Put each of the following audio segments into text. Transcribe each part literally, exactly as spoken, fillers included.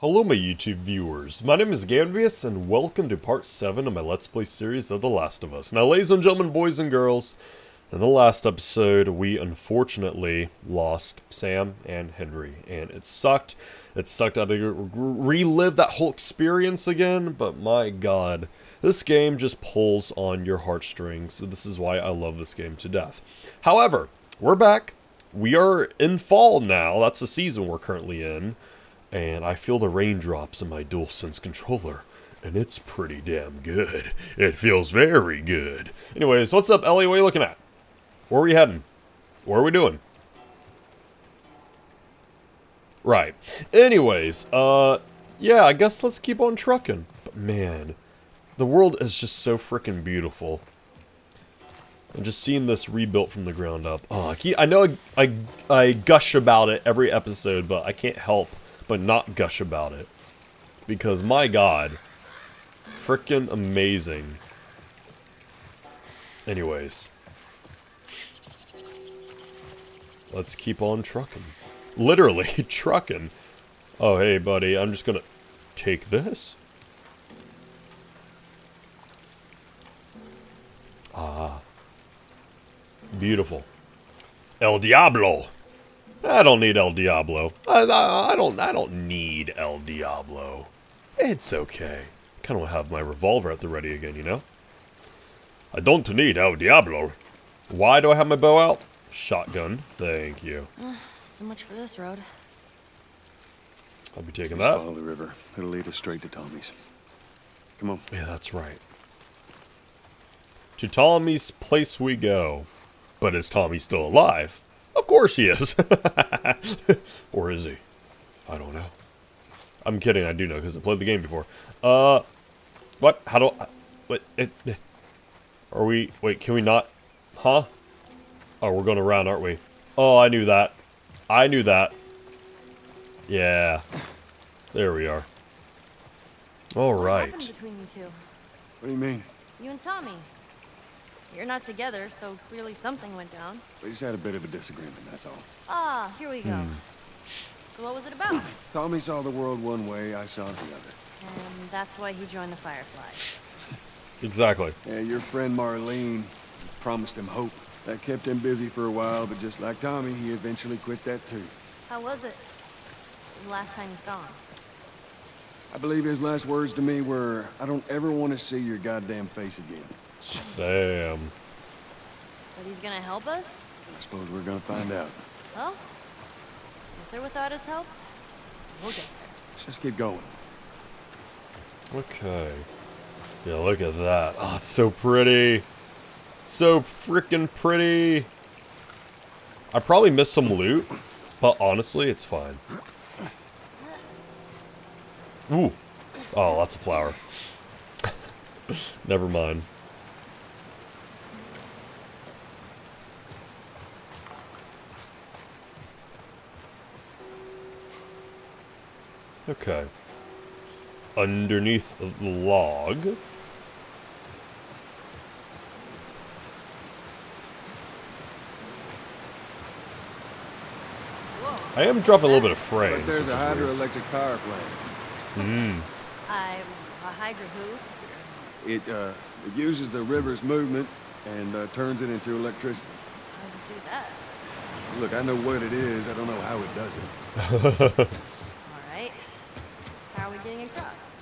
Hello my YouTube viewers, my name is Ganvious and welcome to part seven of my Let's Play series of The Last of Us. Now ladies and gentlemen, boys and girls, in the last episode we unfortunately lost Sam and Henry and it sucked. It sucked out to relive that whole experience again, but my god, this game just pulls on your heartstrings. This is why I love this game to death. However, we're back. We are in fall now, that's the season we're currently in. And I feel the raindrops in my DualSense controller, and it's pretty damn good. It feels very good. Anyways, what's up, Ellie? What are you looking at? Where are we heading? What are we doing? Right. Anyways, uh, yeah, I guess let's keep on trucking. But man, the world is just so freaking beautiful. And just seeing this rebuilt from the ground up. Oh, I, keep, I know I, I, I gush about it every episode, but I can't help but not gush about it, because my god, frickin' amazing. Anyways, let's keep on trucking, literally trucking. Oh hey buddy, I'm just gonna take this. Ah, beautiful. El Diablo. I don't need El Diablo. I, I, I don't. I don't need El Diablo. It's okay. I kind of want to have my revolver at the ready again, you know. I don't need El Diablo. Why do I have my bow out? Shotgun. Thank you. Uh, so much for this road. I'll be taking that. Follow the river. It'll lead us straight to Tommy's. Come on. Yeah, that's right. To Tommy's place we go. But is Tommy still alive? Of course he is. Or is he? I don't know. I'm kidding, I do know, because I played the game before. Uh, what? How do I... What? It, are we... Wait, can we not... Huh? Oh, we're going around, aren't we? Oh, I knew that. I knew that. Yeah. There we are. Alright. What happened between you two? What do you mean? You and Tommy. You're not together, so clearly something went down. We just had a bit of a disagreement, that's all. Ah, here we go. Mm. So what was it about? Tommy saw the world one way, I saw it the other. And that's why he joined the Fireflies. Exactly. Yeah, your friend Marlene promised him hope. That kept him busy for a while, but just like Tommy, he eventually quit that too. How was it the last time you saw him? I believe his last words to me were, I don't ever want to see your goddamn face again. Damn. But he's gonna help us? I suppose we're gonna find out. Well, if they're without his help, we'll get there. Let's just keep going. Okay. Yeah, look at that. Oh, it's so pretty. So freaking pretty. I probably missed some loot, but honestly, it's fine. Ooh. Oh, lots of flour. Never mind. Okay. Underneath the log. Whoa. I am dropping a little bit of frames. But there's a hydroelectric power plant. Mm. I, a hydro who? It, uh, it uses the river's movement and uh, turns it into electricity. How does it do that? Look, I know what it is. I don't know how it does it. How are we getting across?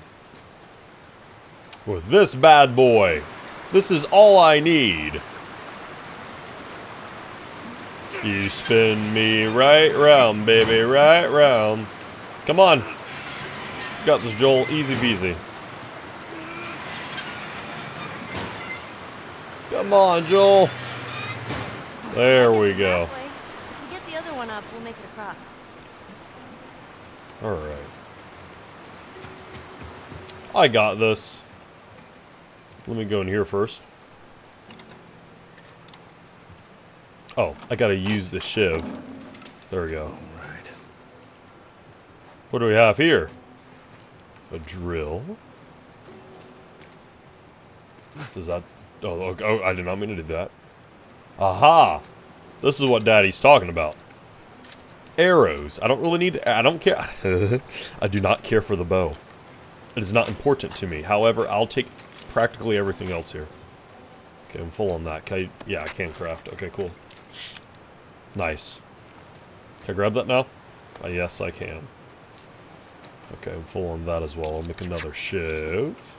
With this bad boy. This is all I need. You spin me right round, baby, right round. Come on. Got this, Joel. Easy peasy. Come on, Joel. There we go. If we get the other one up, we'll make it across. Alright. I got this. Let me go in here first. Oh, I gotta use the shiv. There we go. Alright. What do we have here? A drill. Does that... Oh, oh, I did not mean to do that. Aha! This is what Daddy's talking about. arrows. I don't really need, I don't care. I do not care for the bow. It is not important to me. However, I'll take practically everything else here. Okay, I'm full on that. Can I, yeah, I can craft. Okay, cool. Nice. Can I grab that now? Uh, yes, I can. Okay, I'm full on that as well. I'll make another shiv.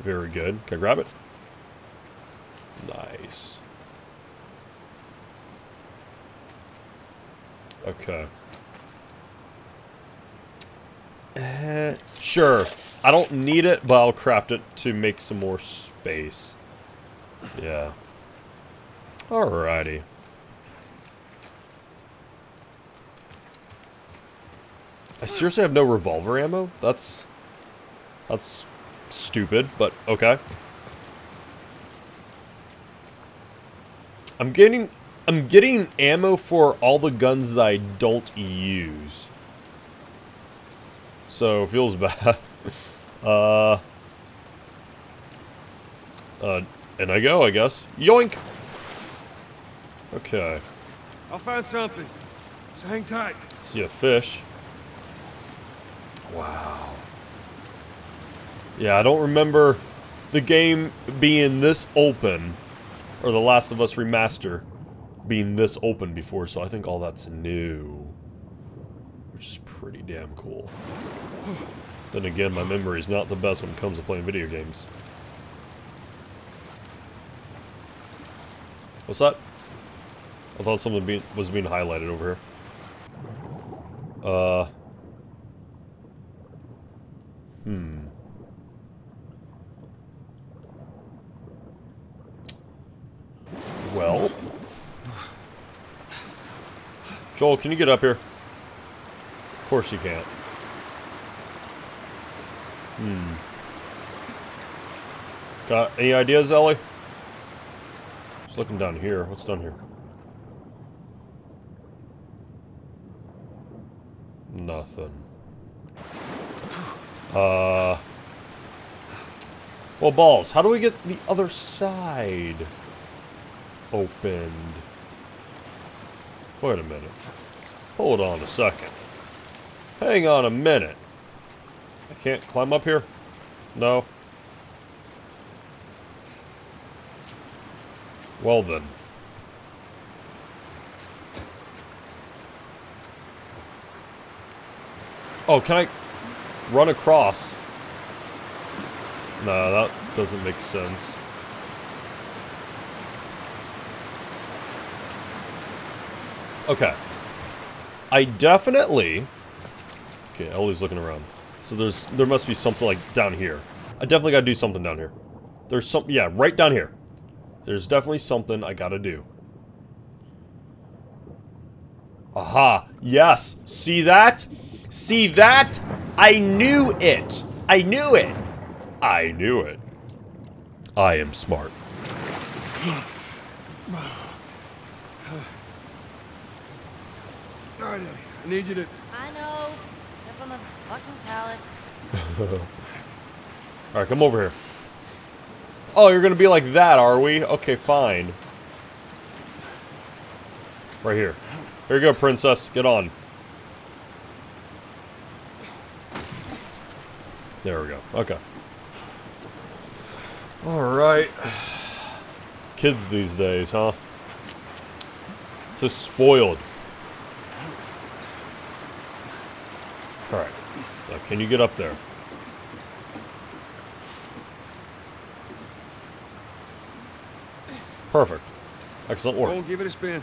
Very good. Can I grab it? Nice. Okay. Uh, sure. I don't need it, but I'll craft it to make some more space. Yeah. Alrighty. I seriously have no revolver ammo? That's... That's stupid, but okay. I'm getting... I'm getting ammo for all the guns that I don't use. So, it feels bad. uh... Uh... And I go, I guess. Yoink! Okay. I'll find something. So hang tight. See a fish. Wow. Yeah, I don't remember the game being this open, or The Last of Us Remaster being this open before, so I think all that's new. Which is pretty damn cool. Then again, my memory's not the best when it comes to playing video games. What's that? I thought something be was being highlighted over here. Uh... Hmm. Well... Joel, can you get up here? Of course you can't. Hmm. Got any ideas, Ellie? Looking down here. What's down here? Nothing. Uh. Well, balls. How do we get the other side opened? Wait a minute. Hold on a second. Hang on a minute. I can't climb up here? No. Well then. Oh, can I run across? No, that doesn't make sense. Okay. I definitely... Okay, Ellie's looking around. So there's, there must be something like down here. I definitely gotta do something down here. There's some, yeah, right down here. There's definitely something I gotta do. Aha! Yes! See that? See that? I knew it! I knew it! I knew it. I am smart. Alright, I need you to... I know. Step on the fucking pallet. Alright, come over here. Oh, you're gonna be like that, are we? Okay, fine. Right here. Here you go, princess. Get on. There we go. Okay. Alright. Kids these days, huh? So spoiled. Alright. Now, can you get up there? Perfect. Excellent work. I'll give it a spin.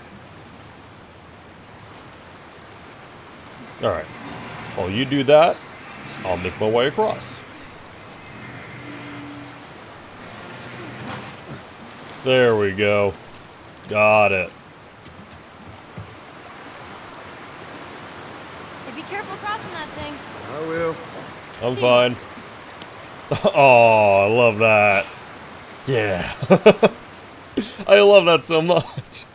Alright. While you do that, I'll make my way across. There we go. Got it. Hey, be careful crossing that thing. I will. I'm fine. Oh, I love that. Yeah. I love that so much.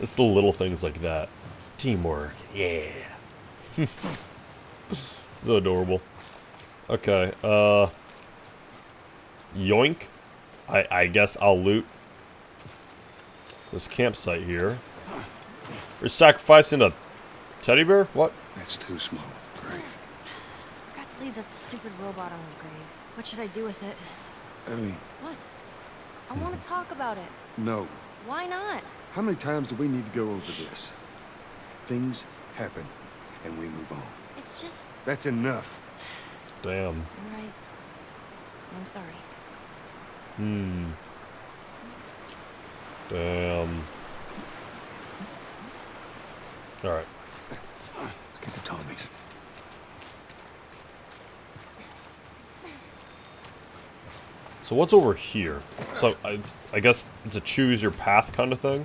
It's the little things like that. Teamwork. Yeah. So adorable. Okay. Uh. Yoink. I, I guess I'll loot this campsite here. We're sacrificing a Teddy bear? What? That's too small. Great. I forgot to leave that stupid robot on his grave. What should I do with it? Ellie. What? I want to talk about it. No. Why not? How many times do we need to go over this? Things happen, and we move on. It's just... That's enough. Damn. All right. I'm sorry. Hmm. Damn. All right. Let's get the Tommy's. So what's over here? So I, I guess it's a choose your path kind of thing.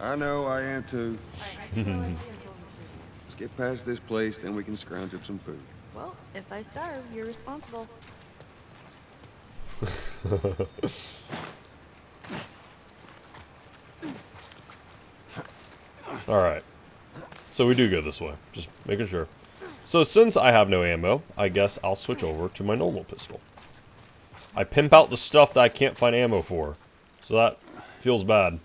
I know, I am too. Let's get past this place, then we can scrounge up some food. Well, if I starve, you're responsible. Alright. So we do go this way. Just making sure. So since I have no ammo, I guess I'll switch over to my normal pistol. I pimp out the stuff that I can't find ammo for. So that feels bad.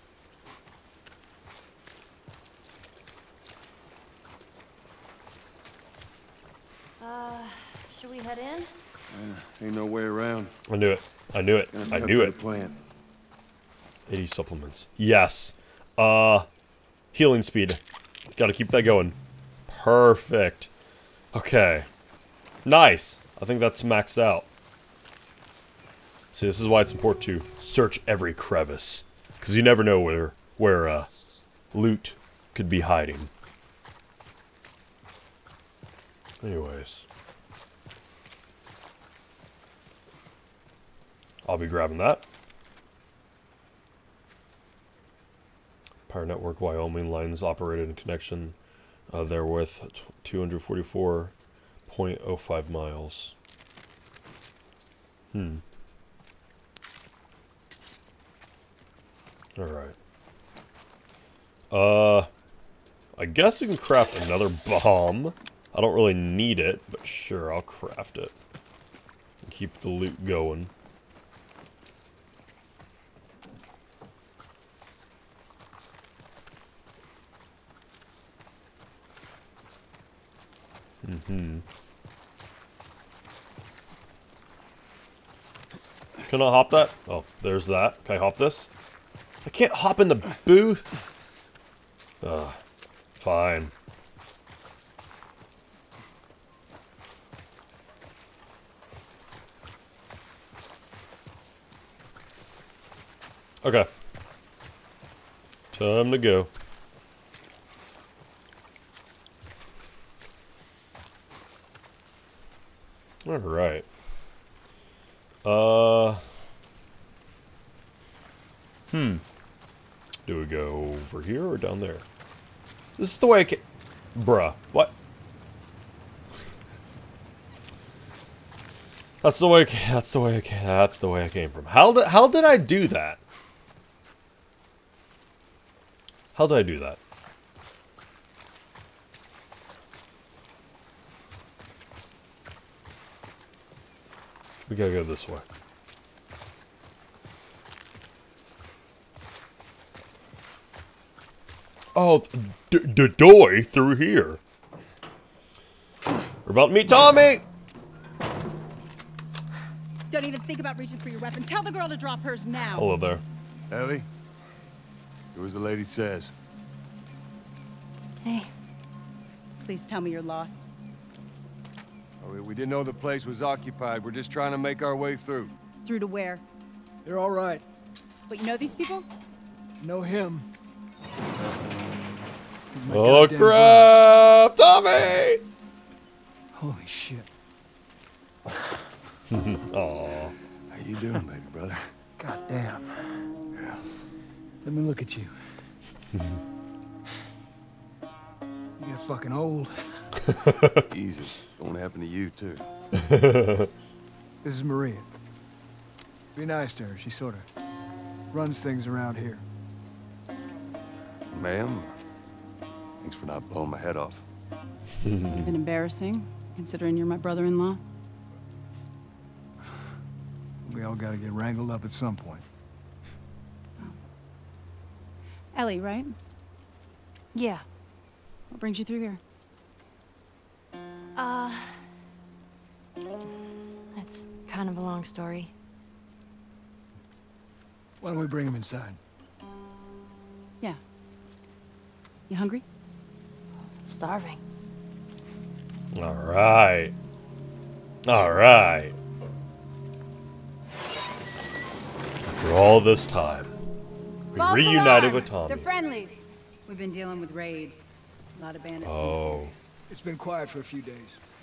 Ain't no way around. I knew it. I knew it. I knew it. Plan. eighty supplements. Yes. Uh, healing speed. Gotta keep that going. Perfect. Okay. Nice. I think that's maxed out. See, this is why it's important to search every crevice. Because you never know where, where uh, loot could be hiding. Anyways. I'll be grabbing that. Power network, Wyoming lines operated in connection uh, therewith, two hundred forty-four point oh five miles. Hmm. Alright. Uh, I guess we can craft another bomb. I don't really need it, but sure, I'll craft it. Keep the loot going. Mm-hmm. Can I hop that? Oh, there's that. Can I hop this? I can't hop in the booth. Ugh. Fine. Okay. Time to go. All right. Uh. Hmm. Do we go over here or down there? This is the way I can. Bruh. What? That's the way. I ca that's the way. I ca that's the way I came from. How did? How did I do that? How did I do that? We gotta go this way. Oh, the d doy through here. We're about to meet Tommy! Don't even think about reaching for your weapon. Tell the girl to drop hers now. Hello there. Ellie? Do as the lady says. Hey. Please tell me you're lost. We didn't know the place was occupied. We're just trying to make our way through. Through to where? They're all right. But you know these people? Know him. Oh crap! Tommy! Holy shit. Aww. How you doing, baby brother? God damn. Yeah. Let me look at you. You're fucking old. Easy. It won't happen to you, too. This is Maria. Be nice to her. She sort of runs things around here. Ma'am, thanks for not blowing my head off. Even embarrassing, considering you're my brother-in-law. We all got to get wrangled up at some point. Oh. Ellie, right? Yeah. What brings you through here? Uh... That's kind of a long story. Why don't we bring him inside? Yeah. You hungry? Starving. All right. All right. After all this time, we False reunited alarm. with Tommy. They're friendlies. We've been dealing with raids. A lot of bandits. Oh. It's been quiet for a few days.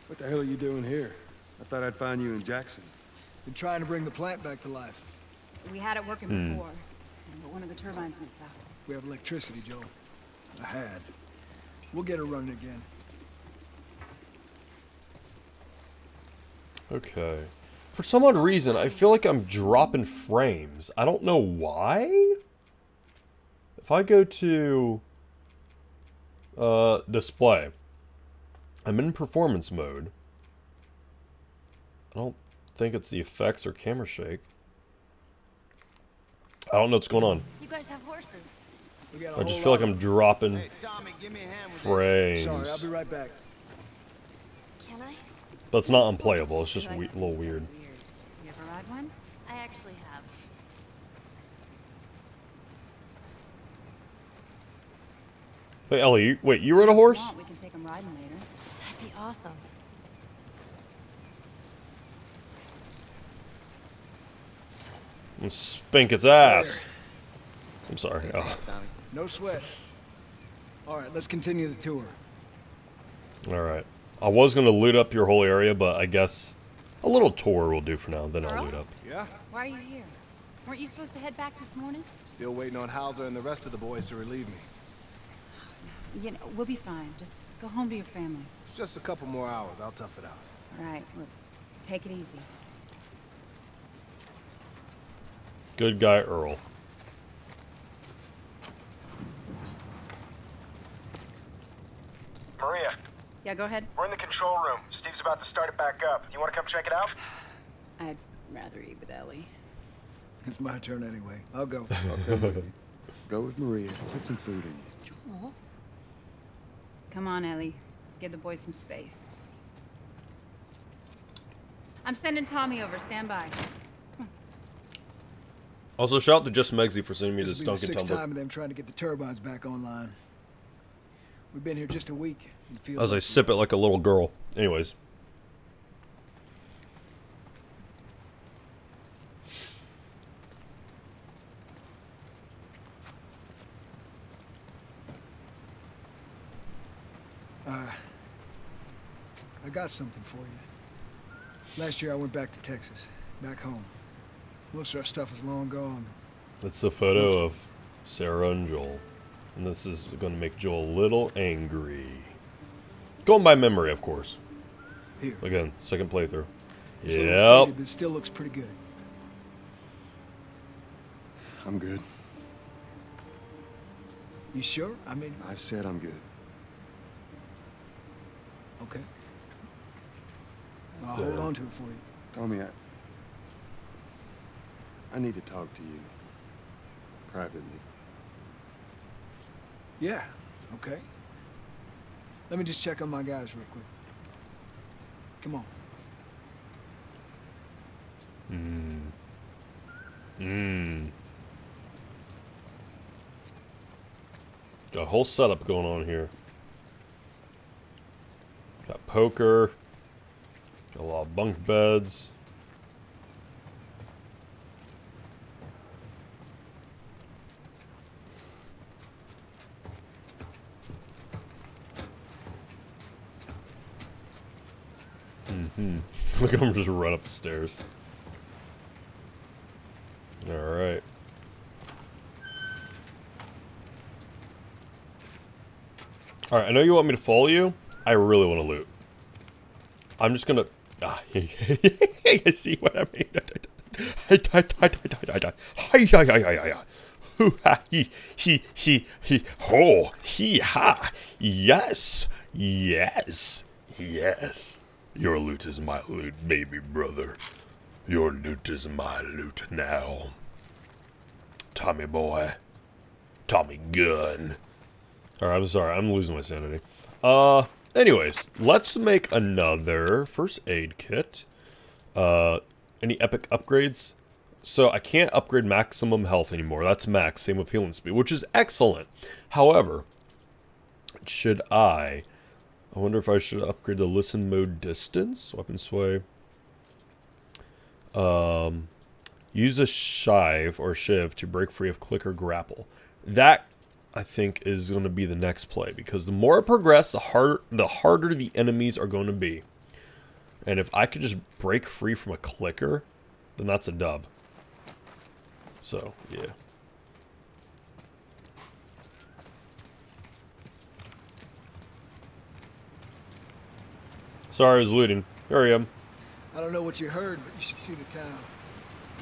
What the hell are you doing here? I thought I'd find you in Jackson. Been trying to bring the plant back to life. We had it working mm. before, but one of the turbines went south. We have electricity, Joel. I had. We'll get her running again. Okay. For some odd reason, I feel like I'm dropping frames. I don't know why. If I go to uh, display, I'm in performance mode. I don't think it's the effects or camera shake. I don't know what's going on. You guys have horses. I just feel like I'm dropping hey, Tommy, give me a hand with frames. Sorry, I'll be right back. Can I? That's not unplayable. It's just a we little weird. You ever ride one? I actually have. Wait, Ellie, you, wait, you rode a horse? We can take him riding later. That'd be awesome. And spank its ass. I'm sorry. Oh. No sweat. All right, let's continue the tour. All right. I was gonna loot up your whole area, but I guess a little tour will do for now. Then Girl? I'll loot up. Yeah. Why are you here? Weren't you supposed to head back this morning? Still waiting on Hauser and the rest of the boys to relieve me. You know, we'll be fine. Just go home to your family. It's just a couple more hours. I'll tough it out. All right. Look, take it easy. Good guy, Earl. Maria. Yeah, go ahead. We're in the control room. Steve's about to start it back up. You want to come check it out? I'd rather eat with Ellie. It's my turn anyway. I'll go. I'll go, with go with Maria. Put some food in you. Joel. Come on, Ellie. Let's give the boys some space. I'm sending Tommy over. Stand by. Also, shout out to Just Megsy for sending me this stunk and tumbler. Time of them trying to get the turbines back online. We've been here just a week. As I sip it like a little girl. Anyways. Uh, I got something for you. Last year I went back to Texas, back home. Most of our stuff is long gone. That's a photo of Sarah and Joel. And this is going to make Joel a little angry. Going by memory, of course. Here. Again, second playthrough. Yeah. It still looks pretty good. I'm good. You sure? I mean, I said I'm good. Okay. I'll hold on to it for you. Tell me, I, I need to talk to you privately. Yeah, okay. Let me just check on my guys real quick. Come on. Mmm. Mmm. Got a whole setup going on here. Got poker. Got a lot of bunk beds. Hmm. Look at him just run up the stairs. Alright. Alright, I know you want me to follow you. I really want to loot. I'm just gonna... Ah, I see what I mean. I die, die, die, die, die, die. Hi, hi, hi, hi, hi, hi. Hoo, ha, he, he, he, he. Ho, he, ha. Yes. Yes. Yes. Your loot is my loot, baby brother. Your loot is my loot now. Tommy boy. Tommy gun. Alright, I'm sorry. I'm losing my sanity. Uh, anyways. Let's make another first aid kit. Uh, any epic upgrades? So, I can't upgrade maximum health anymore. That's max. Same with healing speed, which is excellent. However, should I... I wonder if I should upgrade the listen mode distance? Weapon sway. Um, use a shiv or shiv to break free of click or grapple. That, I think, is going to be the next play. Because the more I progress, the harder, the harder the enemies are going to be. And if I could just break free from a clicker, then that's a dub. So, yeah. Sorry, I was looting. Here I am. I don't know what you heard, but you should see the town.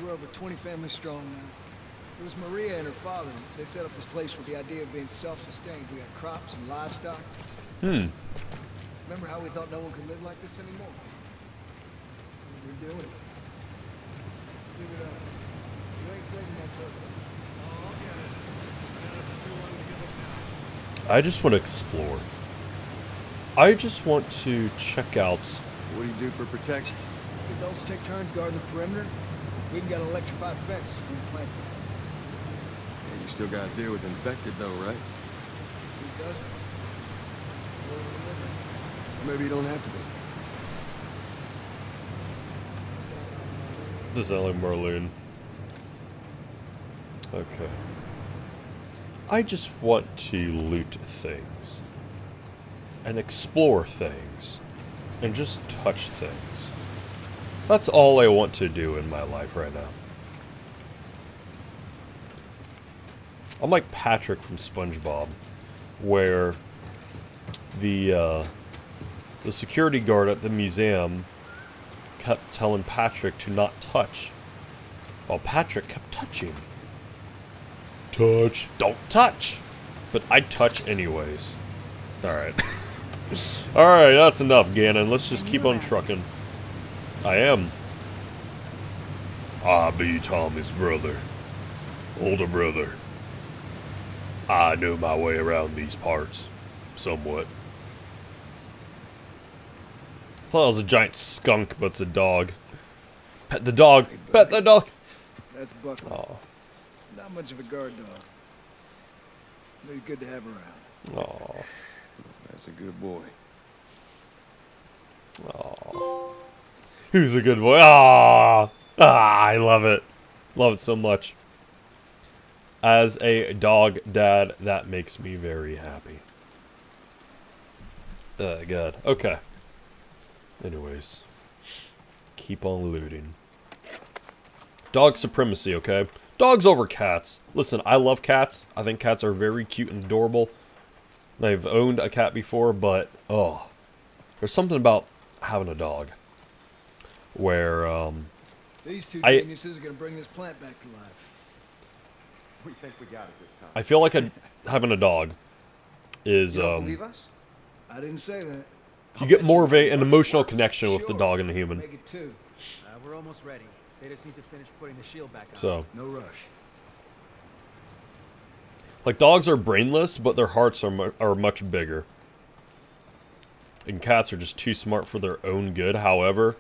We're over twenty families strong now. It was Maria and her father. They set up this place with the idea of being self-sustained. We had crops and livestock. Hmm. Remember how we thought no one could live like this anymore? We're doing it. Give it up. You ain't taking that trouble. Oh, I'll get it. I don't have too long to give up now. I just want to explore. I just want to check out. What do you do for protection? The adults take turns guarding the perimeter. We've got an electrified fence. We plant it. Yeah, you still got to deal with infected, though, right? Who doesn't? Maybe you don't have to be. Does that like Marlene? Okay. I just want to loot things. And explore things, and just touch things. That's all I want to do in my life right now. I'm like Patrick from SpongeBob, where the uh, the security guard at the museum kept telling Patrick to not touch, while Patrick kept touching. Touch, don't touch, but I touch anyways. All right. All right, that's enough, Gannon. Let's just keep on trucking. I am. I be Tommy's brother, older brother. I know my way around these parts, somewhat. I thought it was a giant skunk, but it's a dog. Pet the dog. Hey, pet the dog. That's Buckley. Oh. Not much of a guard dog. Maybe good to have around. Oh. That's a good boy. Oh, who's a good boy? Ah, ah, I love it, love it so much. As a dog dad, that makes me very happy. Oh God. Okay. Anyways, keep on looting. Dog supremacy. Okay. Dogs over cats. Listen, I love cats. I think cats are very cute and adorable. I've owned a cat before, but, oh, there's something about having a dog where, um... These two I, geniuses are going to bring this plant back to life. We think we got it this time. I feel like a, having a dog is, you don't um... believe us? I didn't say that. You get more of a, an emotional connection with the dog and the human. Make it two. Uh, we're almost ready. They just need to finish putting the shield back on. So. No rush. Like, dogs are brainless, but their hearts are, mu are much bigger. And cats are just too smart for their own good. However,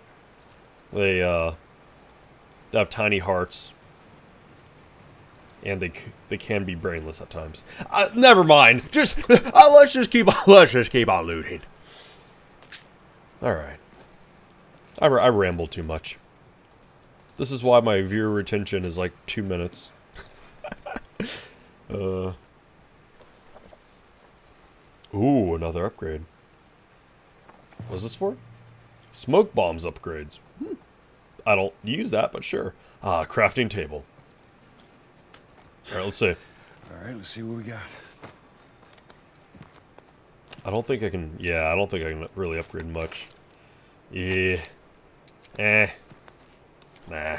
they, uh, they have tiny hearts. And they c they can be brainless at times. Uh, never mind. Just, uh, let's just keep on, let's just keep on looting. Alright. I, I ramble too much. This is why my viewer retention is like two minutes. Uh. Ooh, another upgrade. What's this for? Smoke bombs upgrades. Hmm. I don't use that, but sure. Ah, crafting table. Alright, let's see. Alright, let's see what we got. I don't think I can. Yeah, I don't think I can really upgrade much. Yeah. Eh. Nah.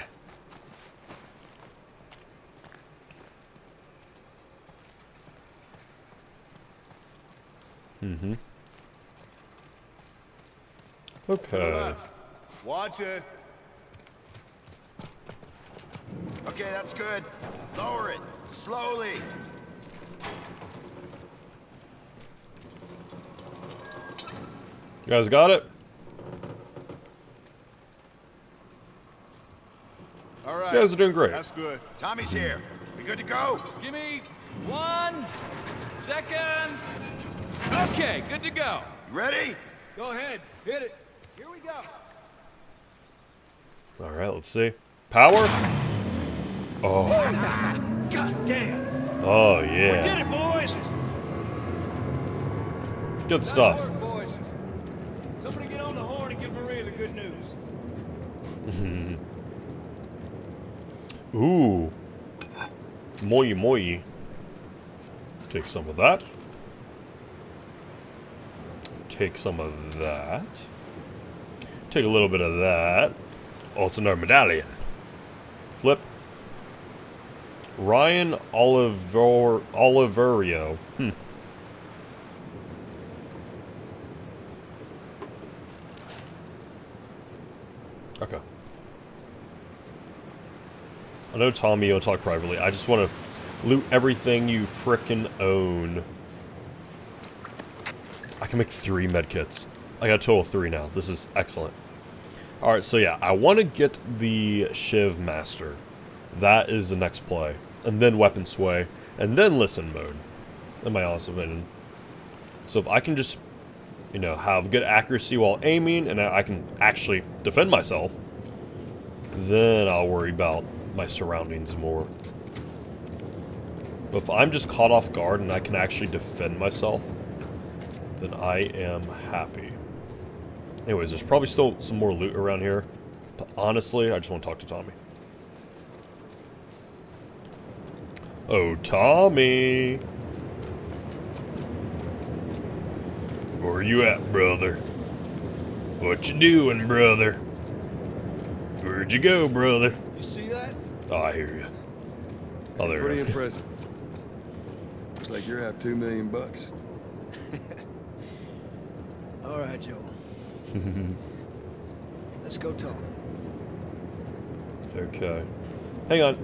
Mm-hmm. Okay. Watch it. Okay, that's good. Lower it. Slowly. You guys got it? All right. You guys are doing great. That's good. Tommy's here. We good to go? Give me one second. Okay, good to go. You ready? Go ahead. Hit it. Here we go. All right, let's see. Power. Oh. God damn. Oh, yeah. We did it, boys. Good stuff. Nice work, boys. Somebody get on the horn and give Maria the good news. Ooh. Moi moi. Take some of that. Take some of that. Take a little bit of that. Also another medallion. Flip. Ryan Oliver Oliverio. Hmm. Okay. I know Tommy, you'll talk privately. I just want to loot everything you frickin' own. I can make three medkits. I got a total of three now. This is excellent. Alright, so yeah, I want to get the Shiv Master. That is the next play. And then Weapon Sway. And then Listen Mode. In my honest opinion. So if I can just, you know, have good accuracy while aiming, and I can actually defend myself, then I'll worry about my surroundings more. But if I'm just caught off guard and I can actually defend myself, then I am happy. Anyways, there's probably still some more loot around here, but honestly, I just want to talk to Tommy. Oh, Tommy! Where you at, brother? What you doing, brother? Where'd you go, brother? You see that? Oh, I hear you. Oh, there you go. Pretty impressive. Looks like you're up two million bucks. All right, Joel. Let's go talk. Okay. Hang on.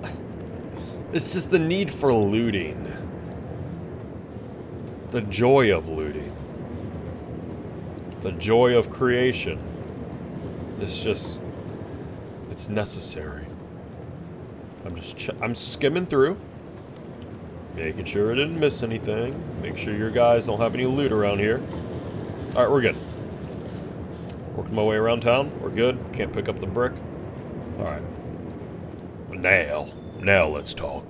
It's just the need for looting. The joy of looting. The joy of creation. It's just... it's necessary. I'm just ch I'm skimming through. Making sure I didn't miss anything. Make sure your guys don't have any loot around here. Alright, we're good. Working my way around town. We're good. Can't pick up the brick. Alright. Now. Now let's talk.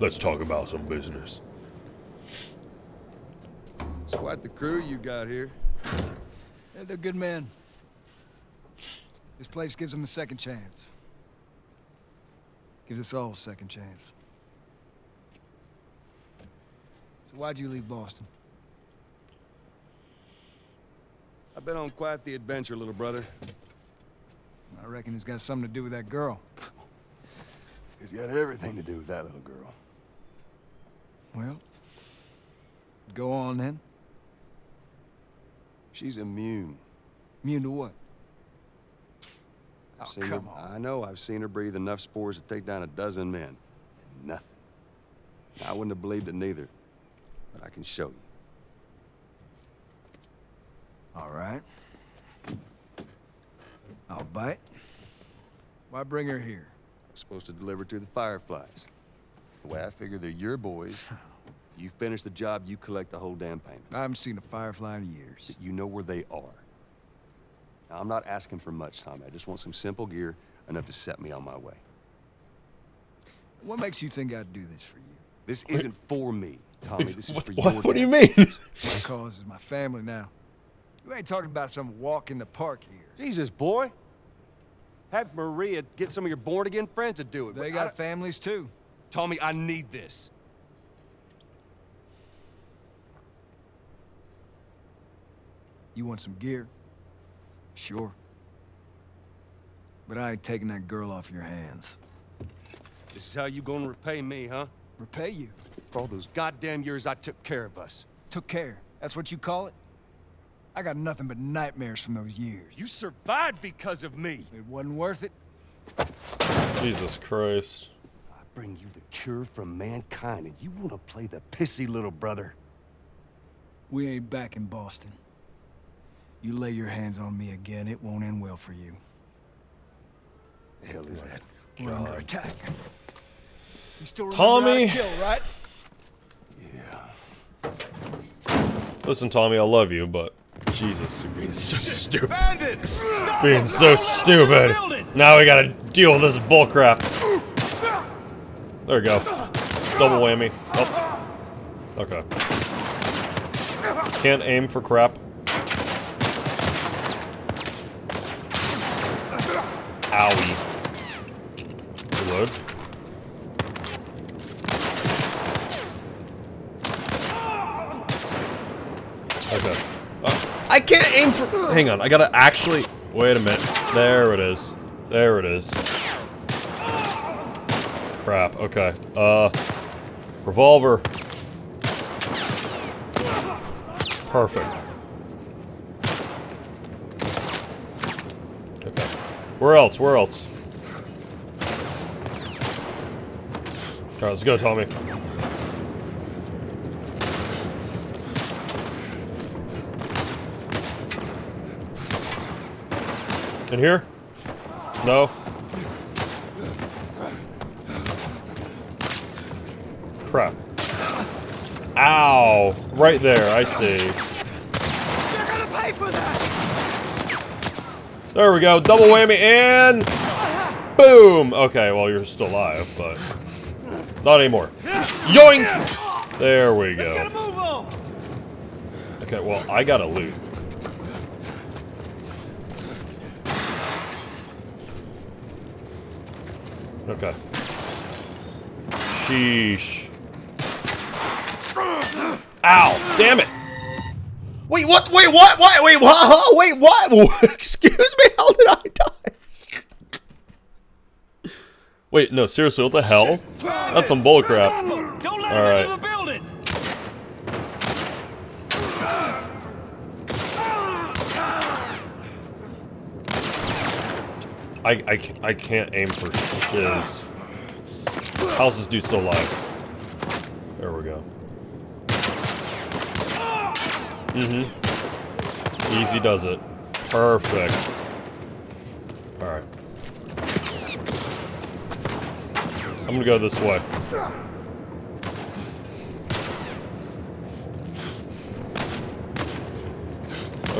Let's talk about some business. It's quite the crew you got here. And they're good men. This place gives them a second chance. Gives us all a second chance. So why'd you leave Boston? I've been on quite the adventure, little brother. I reckon it's got something to do with that girl. It's got everything to do with that little girl. Well, go on then. She's immune. Immune to what? Oh, come on. I know, I've seen her breathe enough spores to take down a dozen men. And nothing. I wouldn't have believed it neither, but I can show you. All right. I'll bite. Why bring her here? I'm supposed to deliver to the Fireflies. The way I figure they're your boys. You finish the job, you collect the whole damn payment. I haven't seen a Firefly in years. But you know where they are. Now, I'm not asking for much, Tommy. I just want some simple gear, enough to set me on my way. What makes you think I'd do this for you? This isn't for me, Tommy. This is what, for you. What, what do you mean? My cause is my family now. You ain't talking about some walk in the park here. Jesus, boy. Have Maria get some of your born-again friends to do it. They got families, too. Tommy, I need this. You want some gear? Sure. But I ain't taking that girl off your hands. This is how you gonna repay me, huh? Repay you? For all those goddamn years I took care of us. Took care? That's what you call it? I got nothing but nightmares from those years. You survived because of me. It wasn't worth it. Jesus Christ. bring you the cure from mankind, and you want to play the pissy little brother? We ain't back in Boston. You lay your hands on me again, it won't end well for you. The hell is that? We're God. Under attack. You still Tommy! Kill, right? Yeah. Listen, Tommy, I love you, but Jesus, you're being so stupid. Being so stupid. Now we gotta deal with this bullcrap. There we go. Double whammy. Oh. Okay. Can't aim for crap. Owie. Reload. Okay. Oh. I can't aim for- Hang on, I gotta actually- Wait a minute. There it is. There it is. Crap, okay. Uh... Revolver. Perfect. Okay. Where else? Where else? Alright, let's go, Tommy. In here? No. Crap. Ow! Right there, I see. They're gonna pay for that. There we go, double whammy and boom! Okay, well you're still alive, but not anymore. Yoink! There we go. Okay, well I gotta loot. Okay. Sheesh. Ow! Damn it! Wait, what? Wait, what? Why? Wait, what? Huh? Wait, what? Excuse me, how did I die? Wait, no, seriously, what the hell? That's some bullcrap. Alright. I, I, I can't aim for shiz. How's this dude still alive? There we go. Mm-hmm. Easy does it. Perfect. Alright. I'm gonna go this way.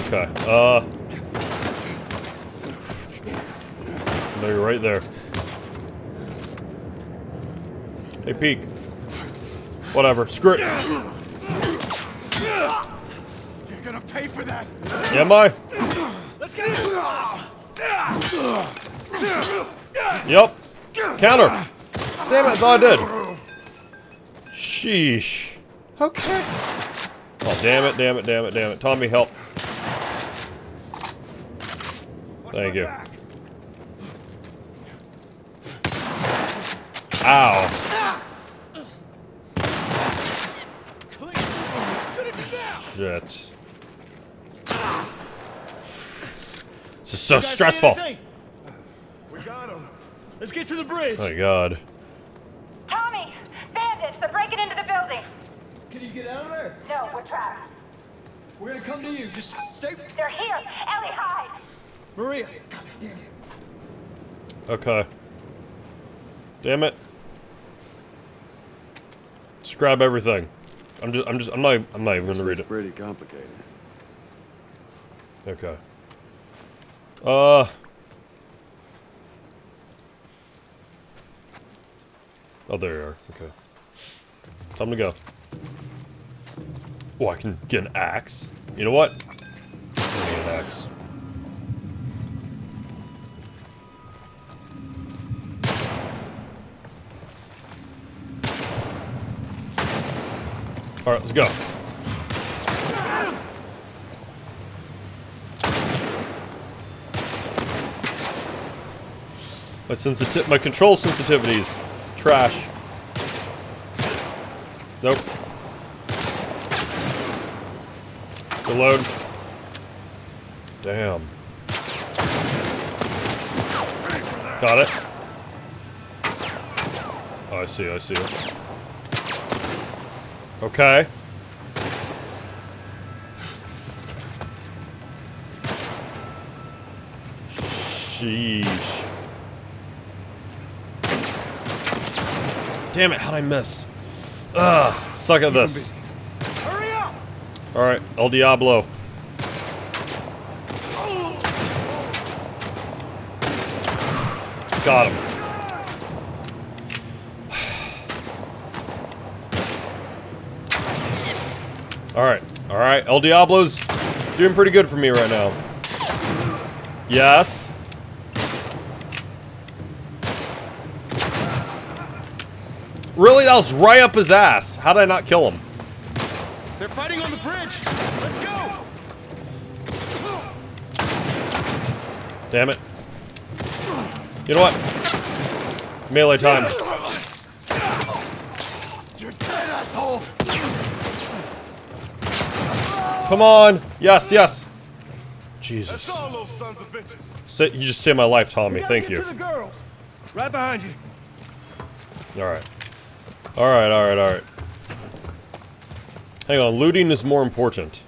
Okay, uh... No, you're right there. Hey, peek. Whatever. Screw it. You're gonna pay for that. Am I? Let's get it. Yep. Counter. Damn it, I thought I did. Sheesh. Okay. Oh, damn it, damn it, damn it, damn it. Tommy, help. Thank you. Ow. Shit. This is so stressful. We got him. Let's get to the bridge. My God. Tommy, bandits, they're breaking into the building. Can you get out of there? No, we're trapped. We're gonna come to you. Just stay. They're here. Ellie, hide. Maria. God damn it. Okay. Damn it. Just grab everything. I'm just, I'm just, I'm not, I'm not even gonna read it. Pretty complicated. Okay. Uh. Oh, there you are. Okay. Time to go. Oh, I can get an axe. You know what? I'm gonna get an axe. All right, let's go. My sensitivity, my control sensitivity's trash. Nope. Reload. Damn. Got it. Oh, I see, I see. Okay. Sheesh. Damn it, how'd I miss? Ugh, suck at this. Hurry up! Alright, El Diablo. Got him. Alright, alright. El Diablo's doing pretty good for me right now. Yes. Really? That was right up his ass. How did I not kill him? They're fighting on the bridge. Let's go. Damn it. You know what? Melee time. You're dead, asshole. Come on. Yes, yes. Jesus. That's all those sons of bitches. So, you just saved my life, Tommy. Thank you. The girls. Right behind you. All right. Alright, alright, alright. Hang on, looting is more important.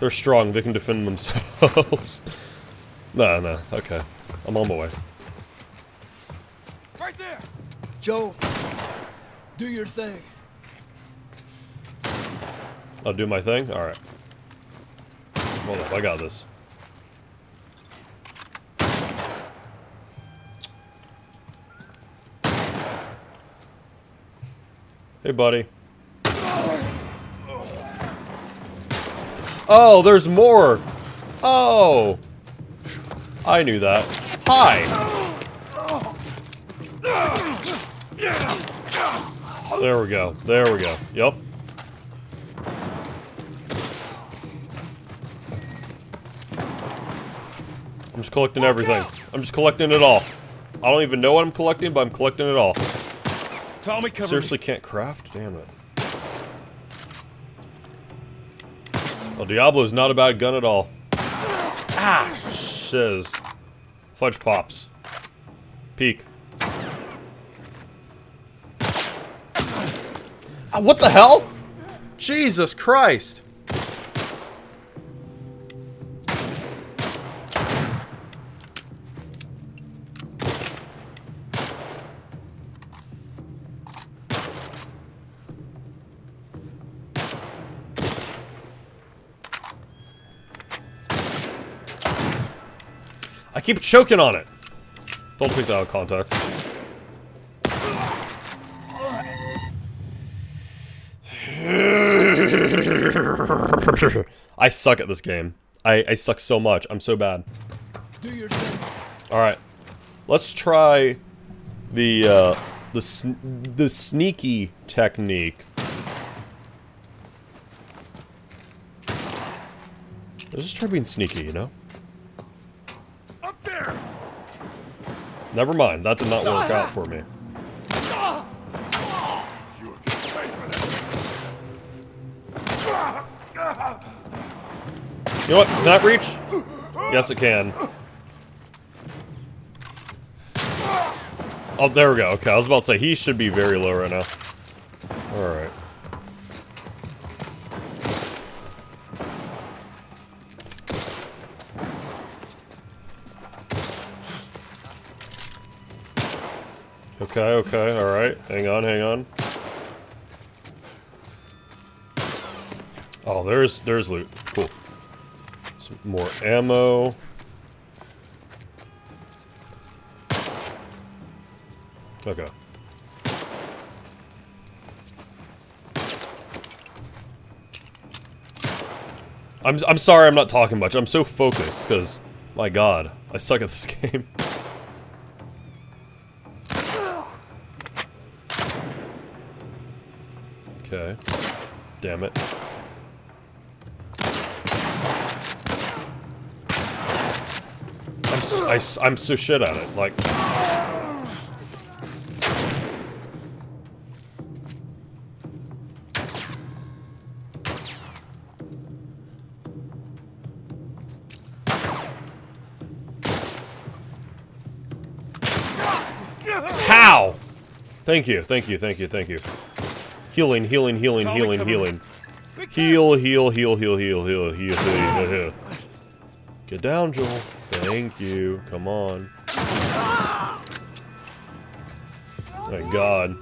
They're strong, they can defend themselves. Nah, nah, okay. I'm on my way. Right there! Joel, do your thing. I'll do my thing? Alright. Hold up, I got this. Hey, buddy. Oh, there's more. Oh. I knew that. Hi. There we go. There we go. Yep. I'm just collecting everything. I'm just collecting it all. I don't even know what I'm collecting, but I'm collecting it all. Tommy, seriously, me. Can't craft? Damn it. Well, Diablo's not a bad gun at all. Ah, shiz. Fudge pops. Peek. Ah, what the hell? Jesus Christ. Keep choking on it. Don't take that out of contact. I suck at this game. I, I suck so much. I'm so bad. Do your thing. All right, let's try the uh, the sn the sneaky technique. Let's just try being sneaky, you know. Never mind, that did not work out for me. You know what? Can that reach? Yes, it can. Oh, there we go. Okay, I was about to say, he should be very low right now. Alright. Okay, okay, alright. Hang on, hang on. Oh, there's there's loot. Cool. Some more ammo. Okay. I'm I'm sorry I'm not talking much. I'm so focused, because my god, I suck at this game. Okay. Damn it. I'm so, I, I'm so shit at it. Like. How? Thank you, thank you, thank you, thank you. Healing, healing, healing, healing, healing. Heal, heal, heal, heal, heal, heal, heal, heal. Get down, Joel. Thank you. Come on. My God.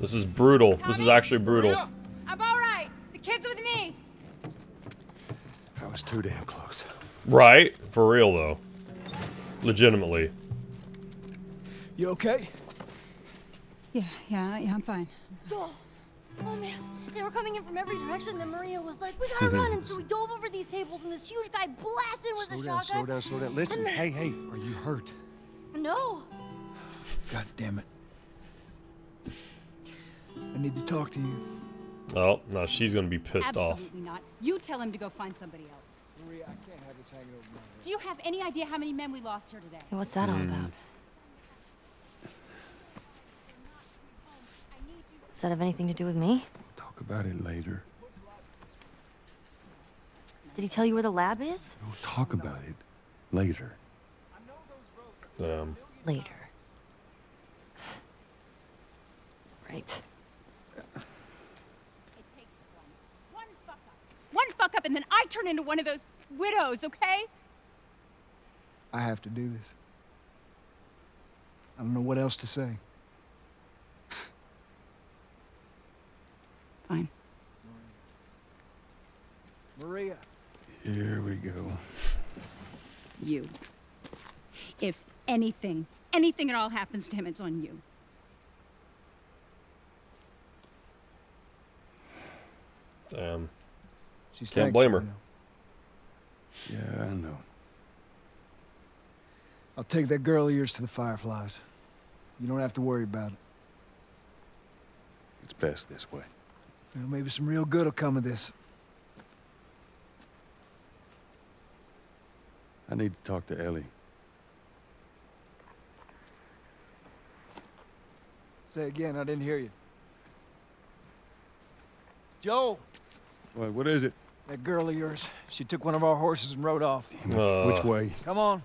This is brutal. This is actually brutal. I'm alright. The kid's with me. That was too damn close. Right? For real, though. Legitimately. You okay? Yeah, yeah, yeah, I'm fine. Joel. Oh man, they were coming in from every direction. Then Maria was like, we gotta run, and so we dove over these tables, and this huge guy blasted with a shotgun. Slow down, slow down. Listen, hey, hey, are you hurt? No. God damn it. I need to talk to you. Oh, no, she's gonna be pissed Absolutely off. Absolutely not. You tell him to go find somebody else. Maria, I can't have this hanging over my head. Do you have any idea how many men we lost here today? Hey, what's that mm. all about? Does that have anything to do with me? Talk about it later. Did he tell you where the lab is? We'll talk about it later. Um. Later. Right. It takes one. One fuck up. One fuck up, and then I turn into one of those widows, okay? I have to do this. I don't know what else to say. Fine. Maria. Here we go. You. If anything, anything at all happens to him, it's on you. Damn. She can't blame her. You know. Yeah, I know. I'll take that girl of yours to the Fireflies. You don't have to worry about it. It's best this way. Well, maybe some real good will come of this. I need to talk to Ellie. Say again, I didn't hear you. Joel! Wait, what is it? That girl of yours. She took one of our horses and rode off. Uh, Which way? Come on.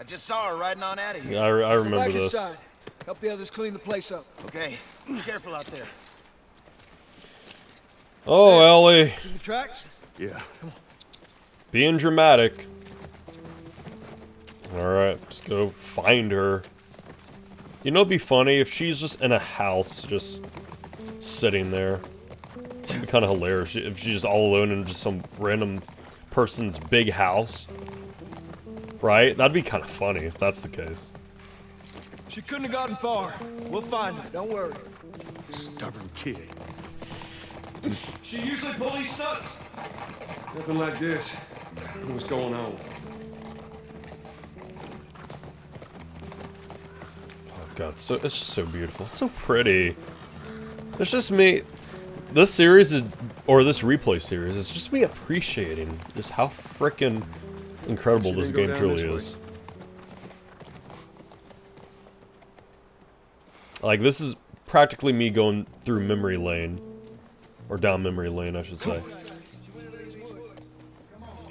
I just saw her riding on out of here. Yeah, I, re I remember back this. Inside. Help the others clean the place up. Okay. Be careful out there. Oh, Ellie. See the tracks? Yeah. Being dramatic. Alright, let's go find her. You know, it'd be funny if she's just in a house, just sitting there. It'd be kind of hilarious if she's just all alone in just some random person's big house. Right? That'd be kind of funny if that's the case. She couldn't have gotten far. We'll find her, don't worry. Stubborn kid. She usually policed us. Nothing like this. What's going on? Oh God, so it's just so beautiful. It's so pretty. It's just me. This series is, or this replay series, is just me appreciating just how frickin' incredible this game truly is. Like, this is practically me going through memory lane. Or down memory lane, I should say.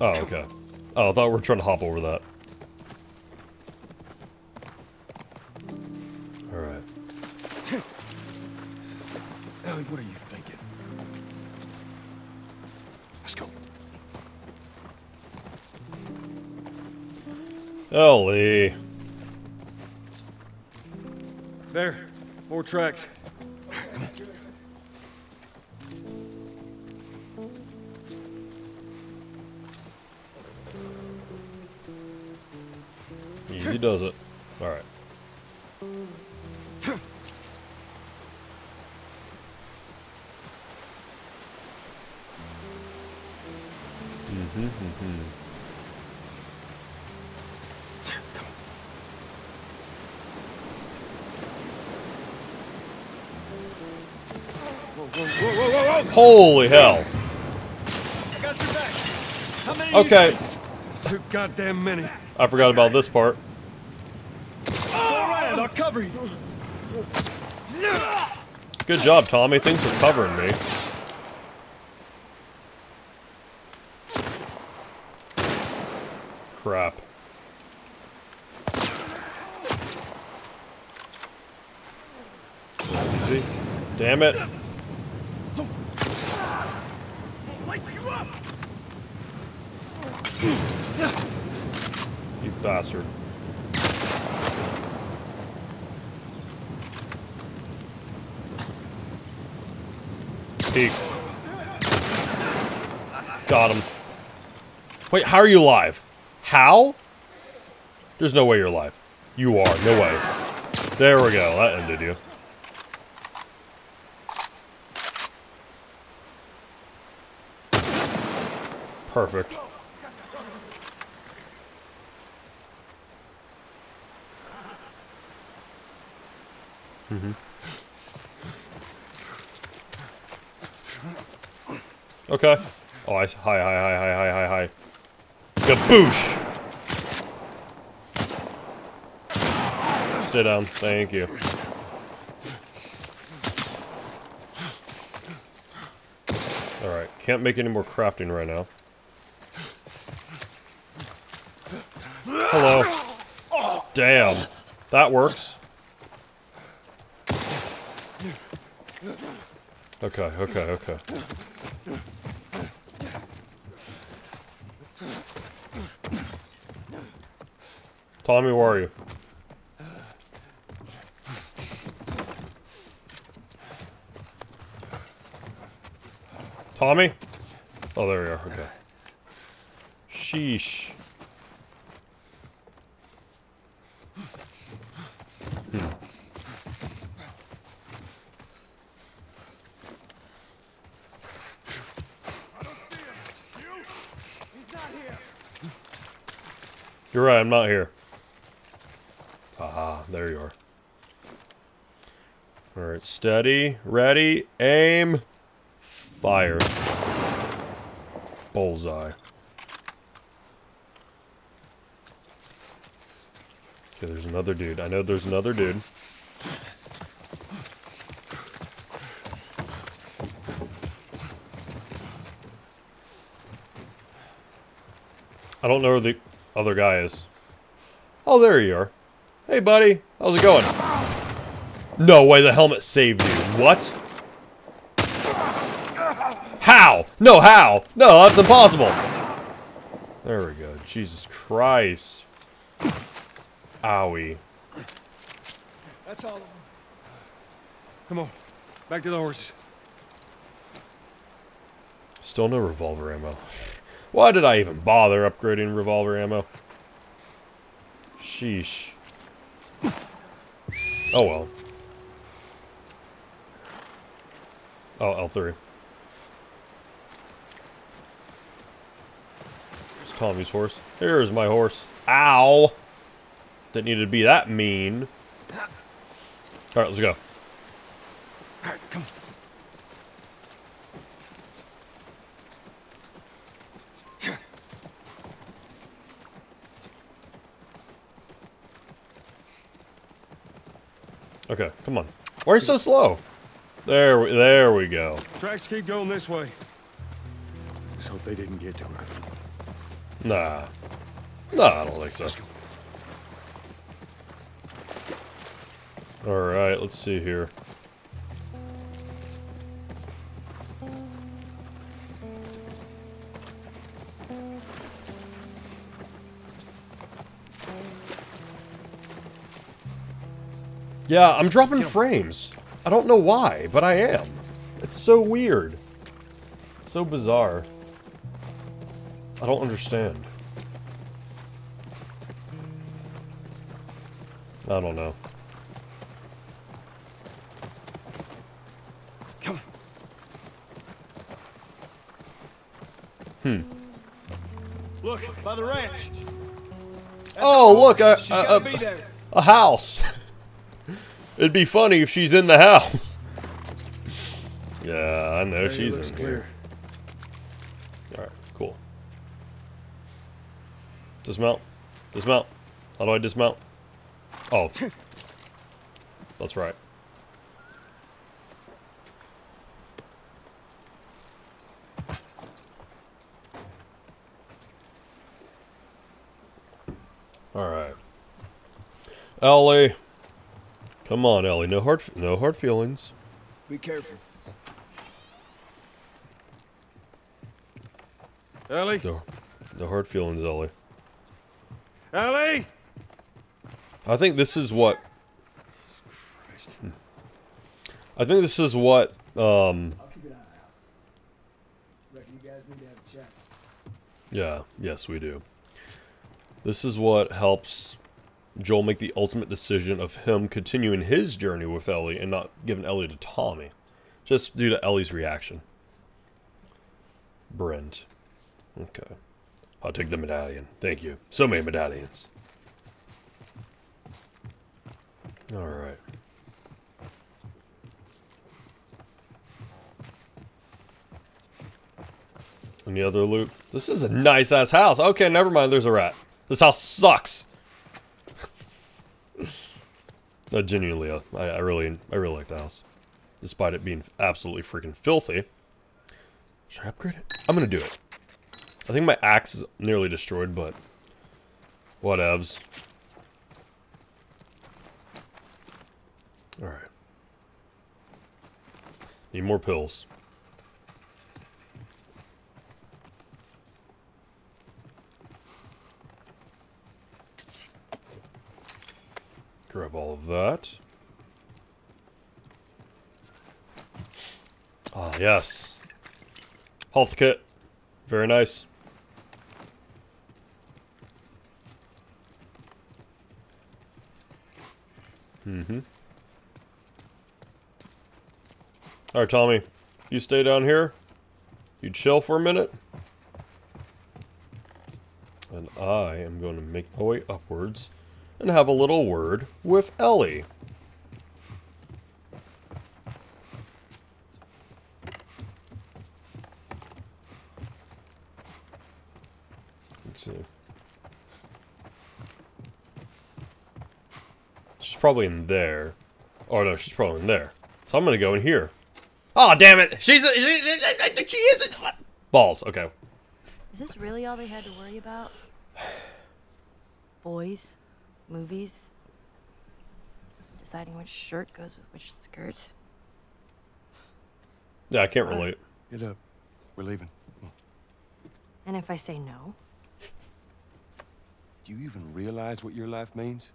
Oh, okay. Oh, I thought we were trying to hop over that. Alright. Ellie, what are you thinking? Let's go. Ellie. There. More tracks. Come on. Easy does it. Alright. Mm-hmm, mm-hmm. Holy hell. I got your back. How many okay. Two goddamn minutes. I forgot about this part. I'll cover you. Good job, Tommy. Thanks for covering me. Crap. Damn it. You bastard. Peek. Got him. Wait, how are you alive? How? There's no way you're alive. You are. No way. There we go. That ended you. Perfect. Mm-hmm. Okay. Oh, I... Hi, hi, hi, hi, hi, hi, hi. Kaboosh! Stay down. Thank you. Alright. Can't make any more crafting right now. Hello. Damn. That works. Okay, okay, okay. Tommy, where are you? Tommy? Oh, there we are, okay. Sheesh. You're right, I'm not here. Ah, there you are. Alright, steady, ready, aim, fire. Bullseye. Okay, there's another dude. I know there's another dude. I don't know where the other guy is. Oh, there you are. Hey, buddy. How's it going? No way, the helmet saved you. What? How? No, how? No, that's impossible. There we go. Jesus Christ. Owie. That's all. Come on. Back to the horses. Still no revolver ammo. Why did I even bother upgrading revolver ammo? Sheesh. Oh well. Oh, L three. It's Tommy's horse. Here's my horse. Ow! Didn't need to be that mean. Alright, let's go. Alright, come on. Okay, come on. Why are you so slow? There we, there we go. Tracks keep going this way. Let's hope they didn't get to her. Nah. Nah, I don't think so. Alright, let's see here. Yeah, I'm dropping frames. I don't know why, but I am. It's so weird. It's so bizarre. I don't understand. I don't know. Come on. Hmm. Look, by the ranch. That's oh, look, a, a, a, a house. It'd be funny if she's in the house. Yeah, I know she's in here. Alright, cool. Dismount. Dismount. How do I dismount? Oh. That's right. Alright. Ellie. Come on, Ellie. No hard, no hard feelings. Be careful. Ellie? The, the hard feelings, Ellie. Ellie! I think this is what... Christ. I think this is what, um... I'll keep an eye out. Look, you guys need to have a check. Yeah, yes we do. This is what helps Joel make the ultimate decision of him continuing his journey with Ellie and not giving Ellie to Tommy. Just due to Ellie's reaction. Brent. Okay. I'll take the medallion. Thank you. So many medallions. Alright. Any other loot? This is a nice ass house. Okay, never mind. There's a rat. This house sucks. No, genuinely, I, I really, I really like the house, despite it being absolutely freaking filthy. Should I upgrade it? I'm gonna do it. I think my axe is nearly destroyed, but whatevs. All right. Need more pills. Grab all of that. Ah, yes. Health kit. Very nice. Mm-hmm. Alright, Tommy. You stay down here. You chill for a minute. And I am going to make my way upwards. And have a little word with Ellie. Let's see. She's probably in there. Oh no, she's probably in there. So I'm gonna go in here. Oh damn it! She's a, she, she, she is a, balls. Okay. Is this really all they had to worry about? Boys. Movies. Deciding which shirt goes with which skirt. Yeah, I can't relate. Get up. We're leaving. And if I say no? Do you even realize what your life means?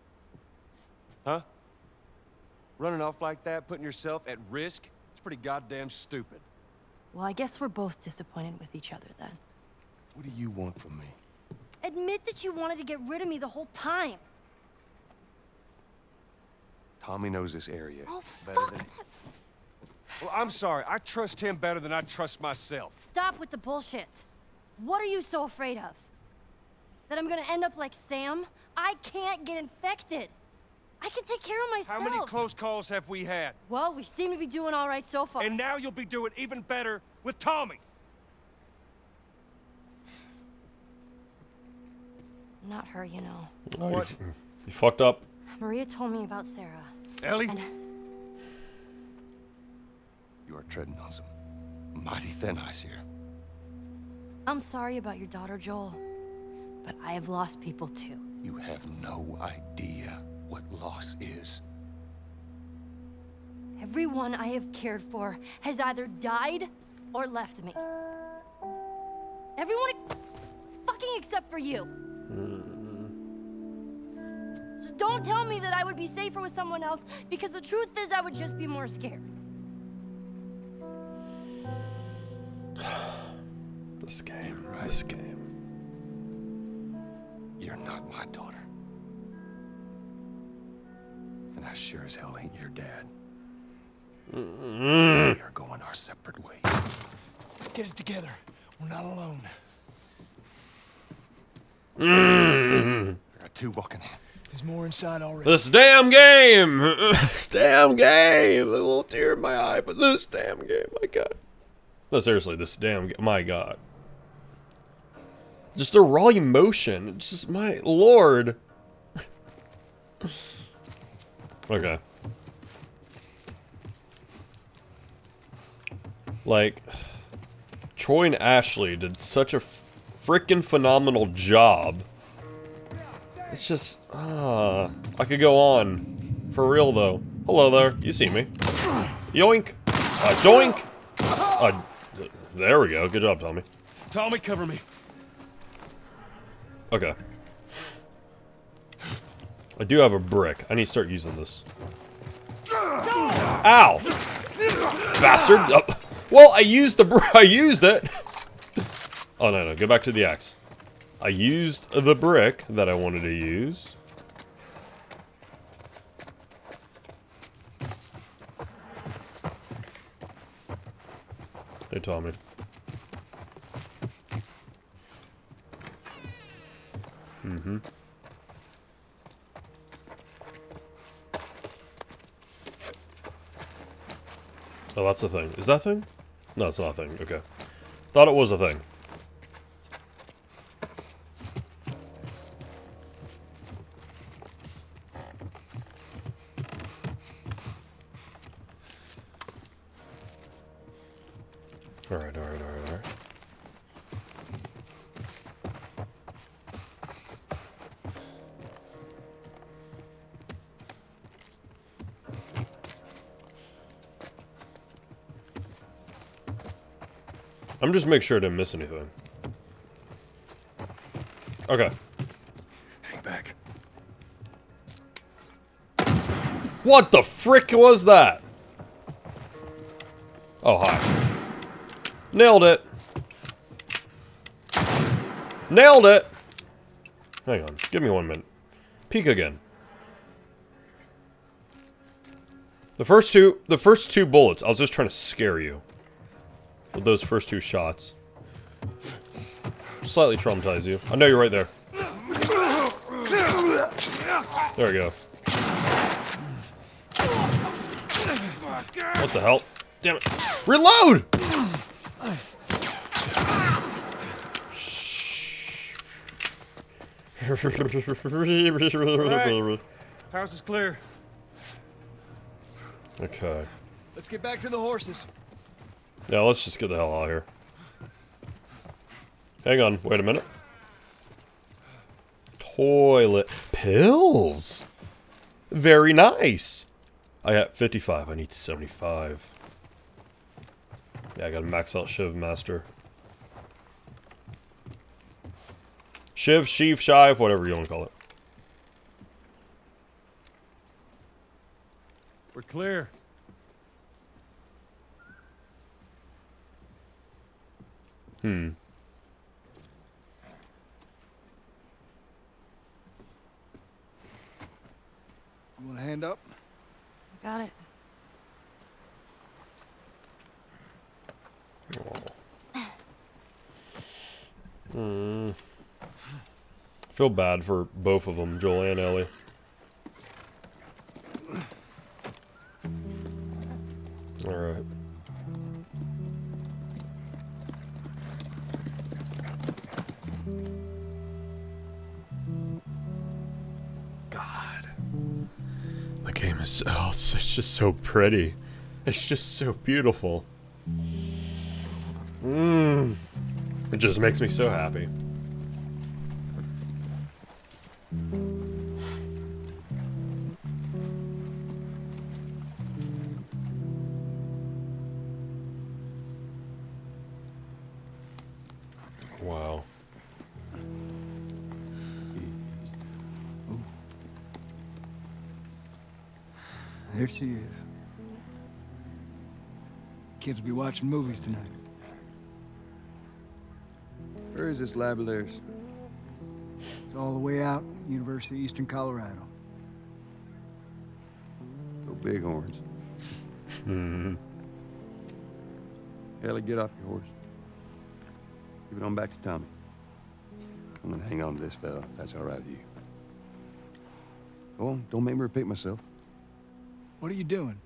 Huh? Running off like that, putting yourself at risk? It's pretty goddamn stupid. Well, I guess we're both disappointed with each other then. What do you want from me? Admit that you wanted to get rid of me the whole time. Tommy knows this area. Oh, fuck than... Well, I'm sorry. I trust him better than I trust myself. Stop with the bullshit. What are you so afraid of? That I'm gonna end up like Sam? I can't get infected. I can take care of myself. How many close calls have we had? Well, we seem to be doing all right so far. And now you'll be doing even better with Tommy. Not her, you know. Oh, what? You, you fucked up. Maria told me about Sarah. Ellie? And... You are treading on some mighty thin ice here. I'm sorry about your daughter, Joel. But I have lost people, too. You have no idea what loss is. Everyone I have cared for has either died or left me. Everyone fucking except for you. So don't tell me that I would be safer with someone else, because the truth is I would just be more scared. This game, right. This game. You're not my daughter. And I sure as hell ain't your dad. Mm-hmm. We are going our separate ways. Get it together. We're not alone. Mm. There are two walking in. There's more inside already. This damn game! This damn game! A little tear in my eye, but this damn game, my god. No, seriously, this damn game, my god. Just the raw emotion. It's just, my lord. Okay. Like, Troy and Ashley did such a freaking phenomenal job. It's just, ah, uh, I could go on. For real though. Hello there, you see me. Yoink! Uh, doink! Uh, there we go. Good job, Tommy. Tommy, cover me. Okay. I do have a brick. I need to start using this. Ow! Bastard! Oh. Well, I used the brick. I used it! Oh, no, no. Go back to the axe. I used the brick that I wanted to use. Hey, Tommy. Mm-hmm. Oh, that's a thing. Is that a thing? No, it's not a thing. Okay. Thought it was a thing. Alright, alright, alright, alright. I'm just making sure I didn't miss anything. Okay. Hang back. What the frick was that? Oh, hi. Nailed it. Nailed it. Hang on. Give me one minute. Peek again. The first two, the first two bullets, I was just trying to scare you. With those first two shots. Slightly traumatize you. I know you're right there. There we go. What the hell? Damn it. Reload! Right. House is clear. Okay. Let's get back to the horses. Yeah, let's just get the hell out of here. Hang on, wait a minute. Toilet pills! Very nice! I got fifty-five, I need seventy-five. Yeah, I gotta max out Shiv Master. Shiv, Sheev, Shive, whatever you wanna call it. We're clear. Hmm. You want a hand up? I got it. Oh. Mm. I feel bad for both of them, Joel and Ellie. All right. Oh, it's just so pretty. It's just so beautiful. Mmm. It just makes me so happy. Wow. There she is. Kids will be watching movies tonight. Where is this lab of theirs? It's all the way out, University of Eastern Colorado. No bighorns. Mm-hmm. Ellie, get off your horse. Give it on back to Tommy. I'm gonna hang on to this fella, if that's all right with you. Go on, don't make me repeat myself. What are you doing?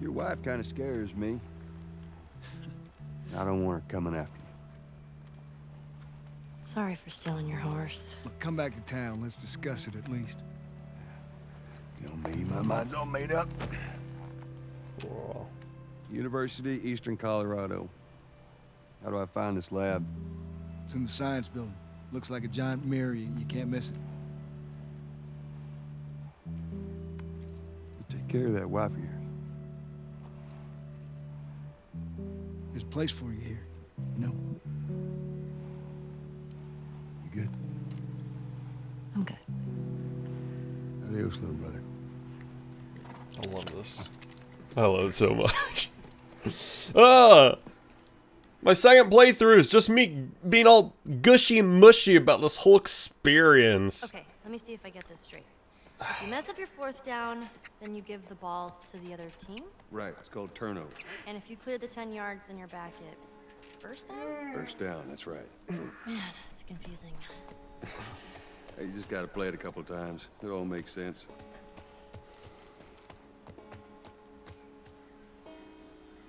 Your wife kind of scares me. I don't want her coming after you. Sorry for stealing your horse. Look, come back to town. Let's discuss it at least. You know me, my mind's all made up. Whoa. University, Eastern Colorado. How do I find this lab? It's in the science building. Looks like a giant mirror. You can't miss it. Take care of that wife of yours. There's a place for you here, you know? You good? I'm good. Adios, little brother. I love this. I love it so much. Ah! My second playthrough is just me being all gushy mushy about this whole experience. Okay, let me see if I get this straight. If you mess up your fourth down, then you give the ball to the other team? Right, it's called turnover. And if you clear the ten yards, then you're back at first down? First down, that's right. Man, that's confusing. You just gotta play it a couple times. It all makes sense.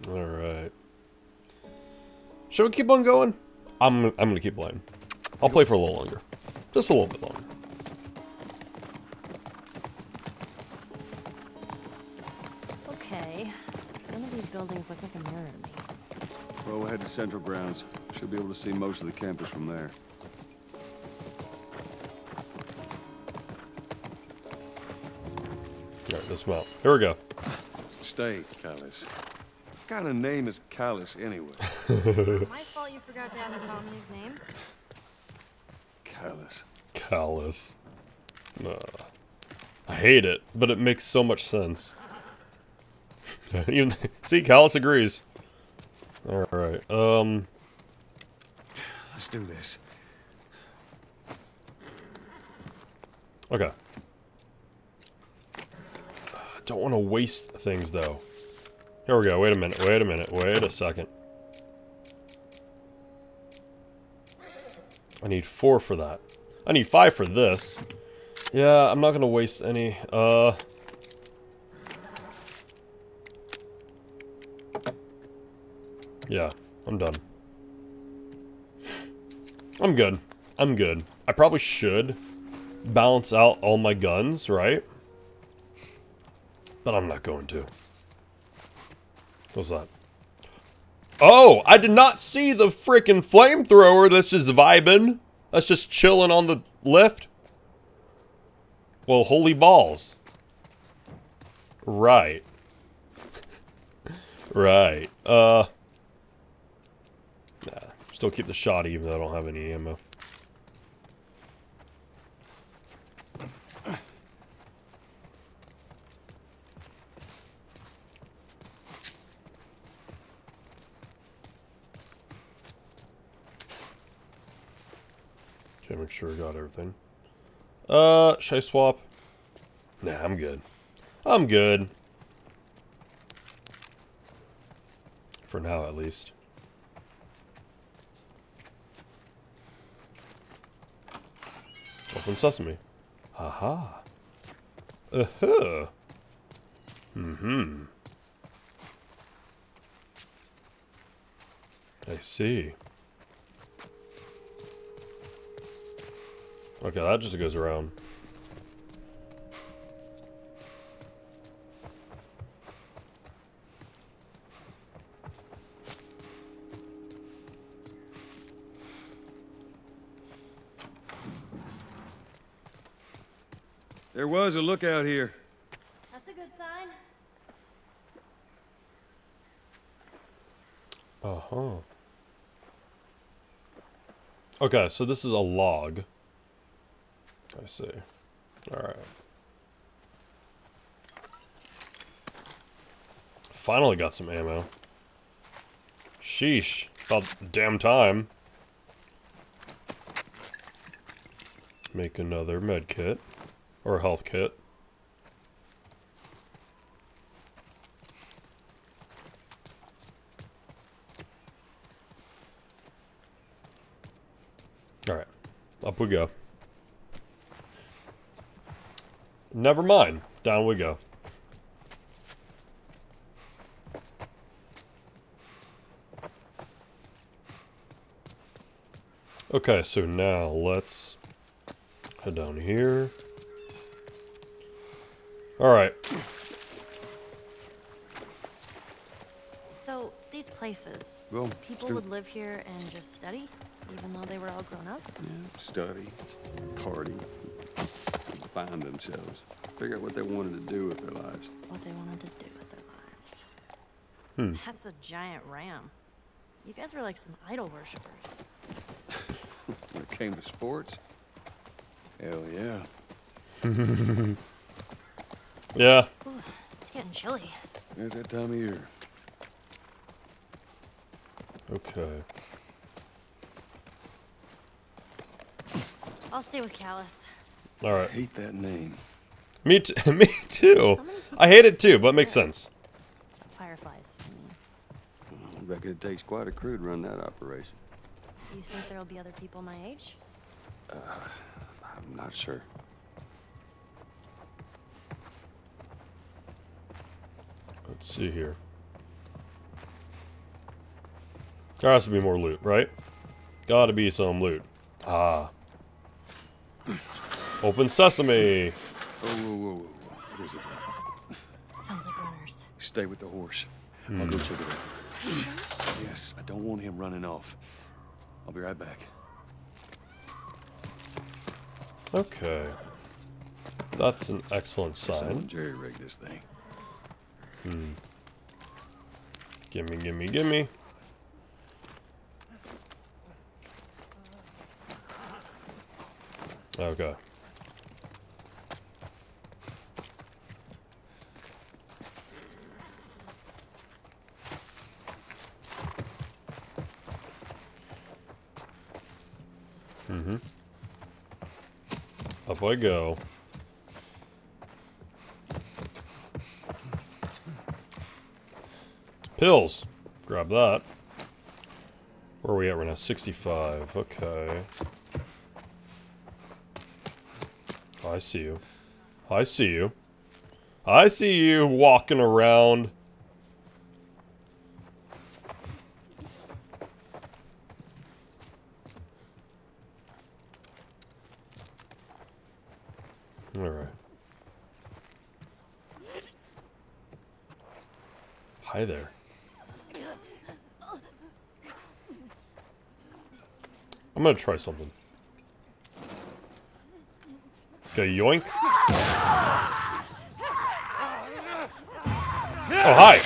All right. Should we keep on going? I'm I'm gonna keep playing. I'll play for a little longer, just a little bit longer. Okay. None of these buildings look like a mirror to me. Well, we'll head to Central Grounds. Should be able to see most of the campus from there. All right, this map. Here we go. Stay, Callis. What kind of name is Callis anyway? My fault you forgot to ask Tommy's name. Callis. Callis. Uh, I hate it, but it makes so much sense. Even see, Callis agrees. All right. Um. Let's do this. Okay. I don't want to waste things though. Here we go, wait a minute, wait a minute, wait a second. I need four for that. I need five for this. Yeah, I'm not gonna waste any, uh... yeah, I'm done. I'm good, I'm good. I probably should balance out all my guns, right? But I'm not going to. What's that? Oh, I did not see the freaking flamethrower that's just vibing. That's just chilling on the left. Well, holy balls. Right. Right. Uh. Nah, still keep the shotty even though I don't have any ammo. Okay, make sure I got everything. Uh, should I swap? Nah, I'm good. I'm good. For now, at least. Open sesame. Aha. Uh-huh. Mm-hmm. I see. Okay, that just goes around. There was a lookout here. That's a good sign. Uh-huh. Okay, so this is a log. I see. Alright. Finally got some ammo. Sheesh. About damn time. Make another med kit. Or health kit. Alright. Up we go. Never mind. Down we go. Okay, so now let's head down here. Alright. So, these places, well, people would live here and just study, even though they were all grown up? Yeah, study, party. Find themselves. Figure out what they wanted to do with their lives. What they wanted to do with their lives. Hmm. That's a giant ram. You guys were like some idol worshippers. When it came to sports? Hell yeah. Yeah. Ooh, it's getting chilly. It's that time of year. Okay. I'll stay with Callis. All right. I hate that name. Me too. Me too. I hate it too, but it makes sense. Fireflies. I mean. I reckon it takes quite a crew to run that operation. Do you think there'll be other people my age? Uh, I'm not sure. Let's see here. There has to be more loot, right? Gotta be some loot. Ah. Open sesame. Oh, whoa, whoa, whoa. What is it? Sounds like runners. Stay with the horse. Mm. I'll go check it out. You sure? Yes, I don't want him running off. I'll be right back. Okay. That's an excellent sign. Someone jerry-rigged this thing. Hmm. Gimme, gimme, gimme. Okay. Mm-hmm. Up I go. Pills! Grab that. Where are we at right now? sixty-five. Okay. I see you. I see you. I see you walking around. All right. Hi there. I'm gonna try something. Okay, yoink. Oh, hi.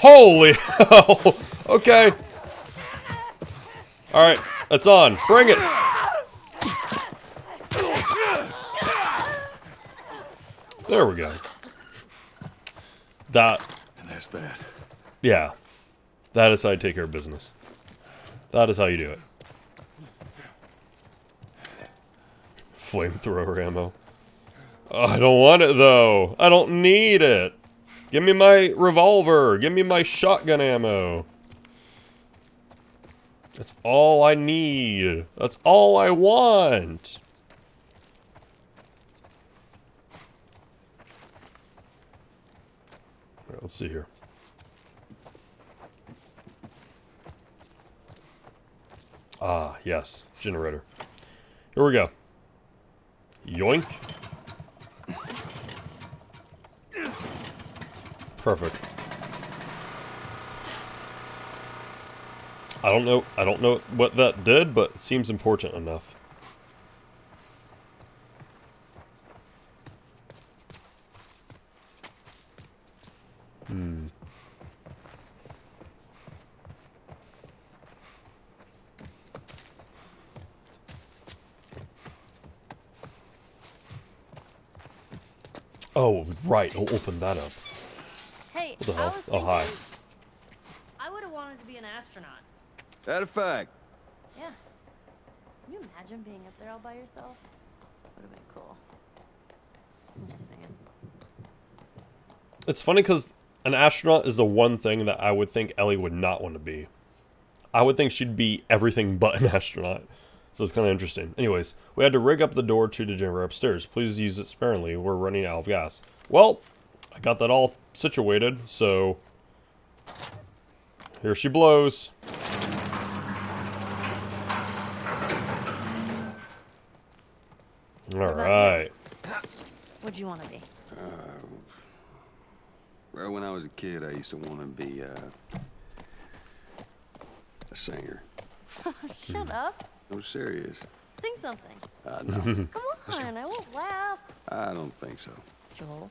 Holy hell. Okay. Alright, it's on. Bring it. There we go. That. And that's that. Yeah. That is how you take care of business. That is how you do it. Flamethrower ammo. Oh, I don't want it though. I don't need it. Give me my revolver. Give me my shotgun ammo. That's all I need. That's all I want. All right, let's see here. Ah, yes. Generator. Here we go. Yoink. Perfect. I don't know, I don't know what that did, but it seems important enough. Hmm. Oh, right. I'll open that up. Hey, what the hell? I was thinking, oh, hi. I would have wanted to be an astronaut. That a fact. Yeah. Can you imagine being up there all by yourself? Would have been cool. I'm just saying. It's funny because an astronaut is the one thing that I would think Ellie would not want to be. I would think she'd be everything but an astronaut. So it's kind of interesting. Anyways, we had to rig up the door to the generator upstairs. Please use it sparingly. We're running out of gas. Well, I got that all situated, so... Here she blows. Alright. What'd you want to be? Uh, well, when I was a kid, I used to want to be uh, a singer. Shut up. I'm serious. Sing something. Uh, no. Come on, I won't laugh. I don't think so. Joel,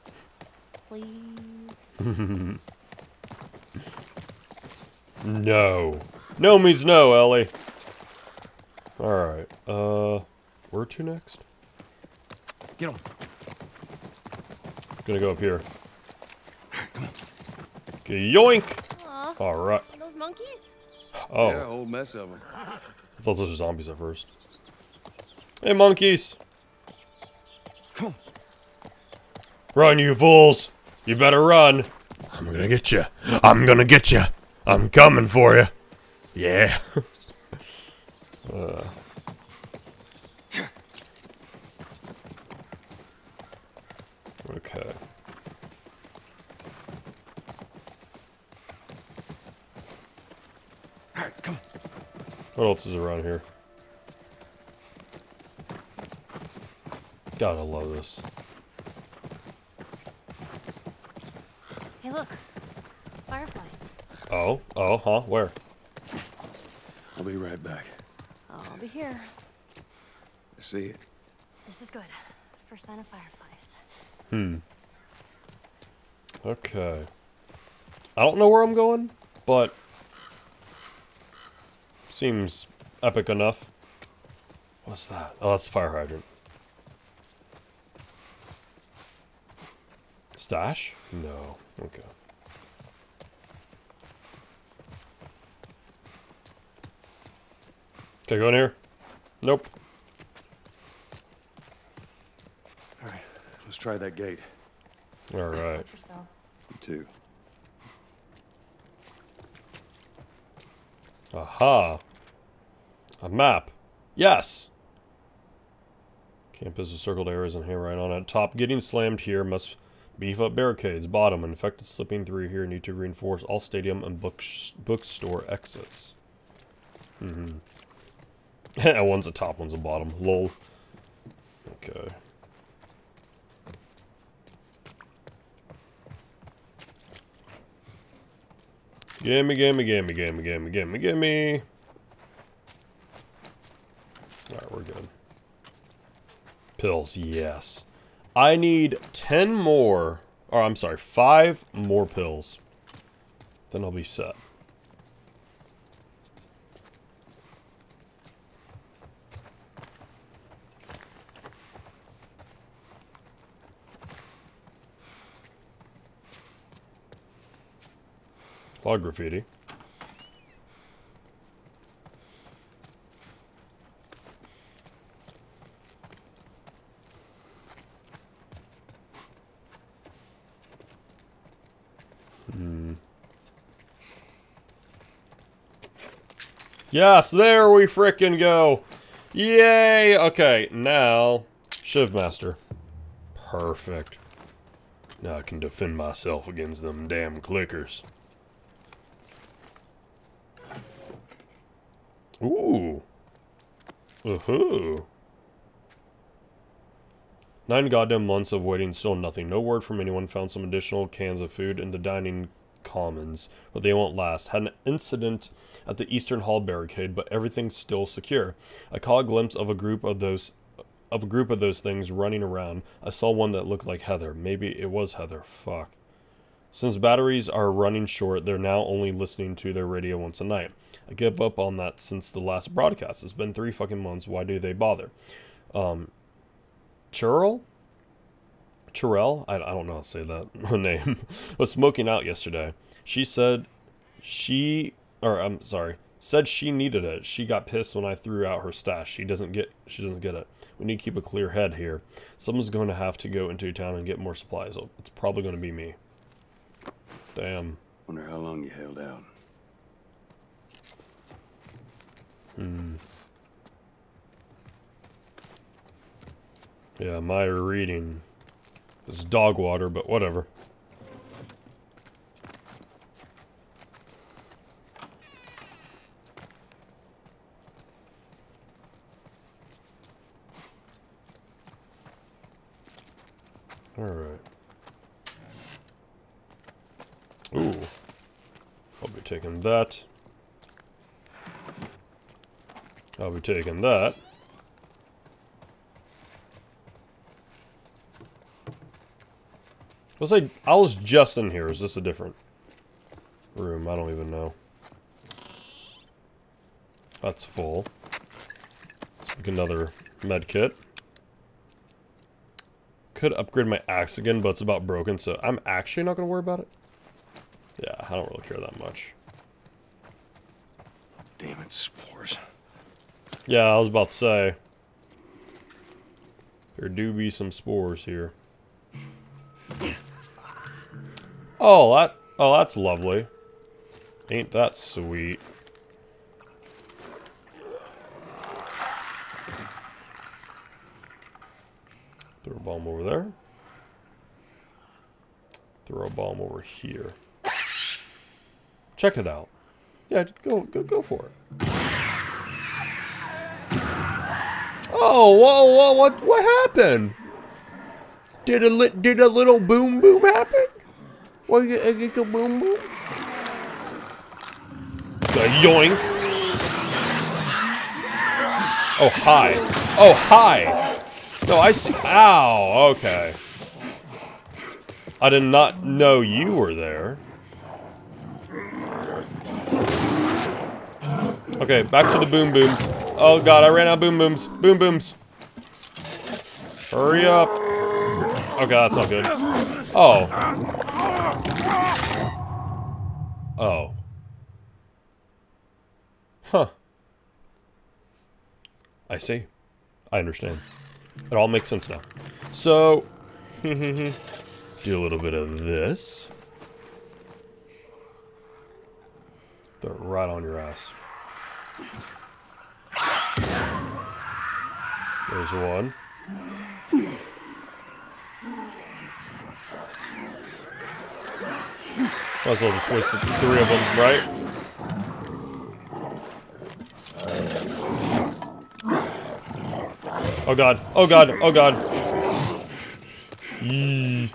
please. No. No means no, Ellie. Alright, uh... where to next? Get him. Gonna go up here. Come on. Yoink! Alright. Those monkeys? Oh. Yeah, a whole mess of them. I thought those were zombies at first. Hey, monkeys! Come on. Run, you fools! You better run! I'm gonna get you. I'm gonna get you. I'm coming for you. Yeah. uh. Okay. All right, come on. What else is around here? Gotta love this. Hey, look. Fireflies. Oh, oh, huh? Where? I'll be right back. I'll be here. I see it. This is good. First sign of fireflies. Hmm. Okay. I don't know where I'm going, but seems epic enough. What's that? Oh, that's the fire hydrant. Stash? No. Okay. Okay, go in here. Nope. All right, let's try that gate. All right. You too. Aha. A map. Yes. Campus is circled areas and handwritten on it. Top, getting slammed here must. Beef up barricades. Bottom, infected slipping through here. Need to reinforce all stadium and book bookstore exits. Mm-hmm. One's a top, one's a bottom. Lol. Okay. Gimme, gimme, gimme, gimme, gimme, gimme, gimme. Alright, we're good. Pills, yes. I need ten more, or I'm sorry, five more pills. Then I'll be set. A lot of graffiti. Yes, there we frickin' go! Yay! Okay, now... Shivmaster. Perfect. Now I can defend myself against them damn clickers. Ooh! Woohoo! Nine goddamn months of waiting, still nothing. No word from anyone. Found some additional cans of food in the dining commons, but they won't last. Had an incident at the Eastern Hall barricade, but everything's still secure. I caught a glimpse of a group of those of a group of those things running around. I saw one that looked like Heather. Maybe it was Heather. Fuck. Since batteries are running short, they're now only listening to their radio once a night. I give up on that since the last broadcast. It's been three fucking months. Why do they bother? Um Churl? Terrell, I, I don't know how to say that her name, was smoking out yesterday. She said she, or I'm sorry, said she needed it. She got pissed when I threw out her stash. She doesn't get, she doesn't get it. We need to keep a clear head here. Someone's going to have to go into town and get more supplies. It's probably going to be me. Damn. Wonder how long you held out. Hmm. Yeah, my reading. It's dog water, but whatever. All right. Ooh. I'll be taking that. I'll be taking that. Let's say I was just in here. Is this a different room? I don't even know. That's full. Let's pick another med kit. Could upgrade my axe again, but it's about broken, so I'm actually not going to worry about it. Yeah, I don't really care that much. Damn it, spores. Yeah, I was about to say. There do be some spores here. Oh, that, oh, that's lovely. Ain't that sweet. Throw a bomb over there. Throw a bomb over here. Check it out. Yeah, go, go, go for it. Oh, whoa, whoa, what, what happened? Did a li did a little boom boom happen? What, a little boom boom? The yoink. Oh hi, oh hi. No, I see. Ow. Okay. I did not know you were there. Okay, back to the boom booms. Oh god, I ran out of boom booms. Boom booms. Hurry up. Oh god, that's not good. Oh. Oh. Huh. I see. I understand. It all makes sense now. So, do a little bit of this. Throw it right on your ass. There's one. Might as well just waste the three of them, right? Oh god, oh god, oh god. Yee.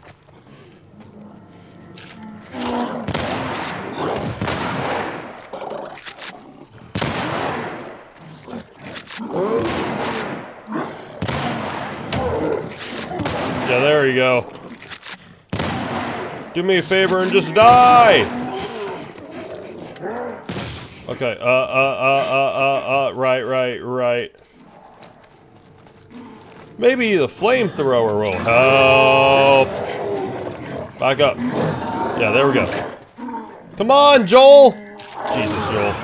Yeah, there you go. Do me a favor and just die! Okay, uh, uh, uh, uh, uh, uh, right, right, right. Maybe the flamethrower will help. Back up. Yeah, there we go. Come on, Joel! Jesus, Joel.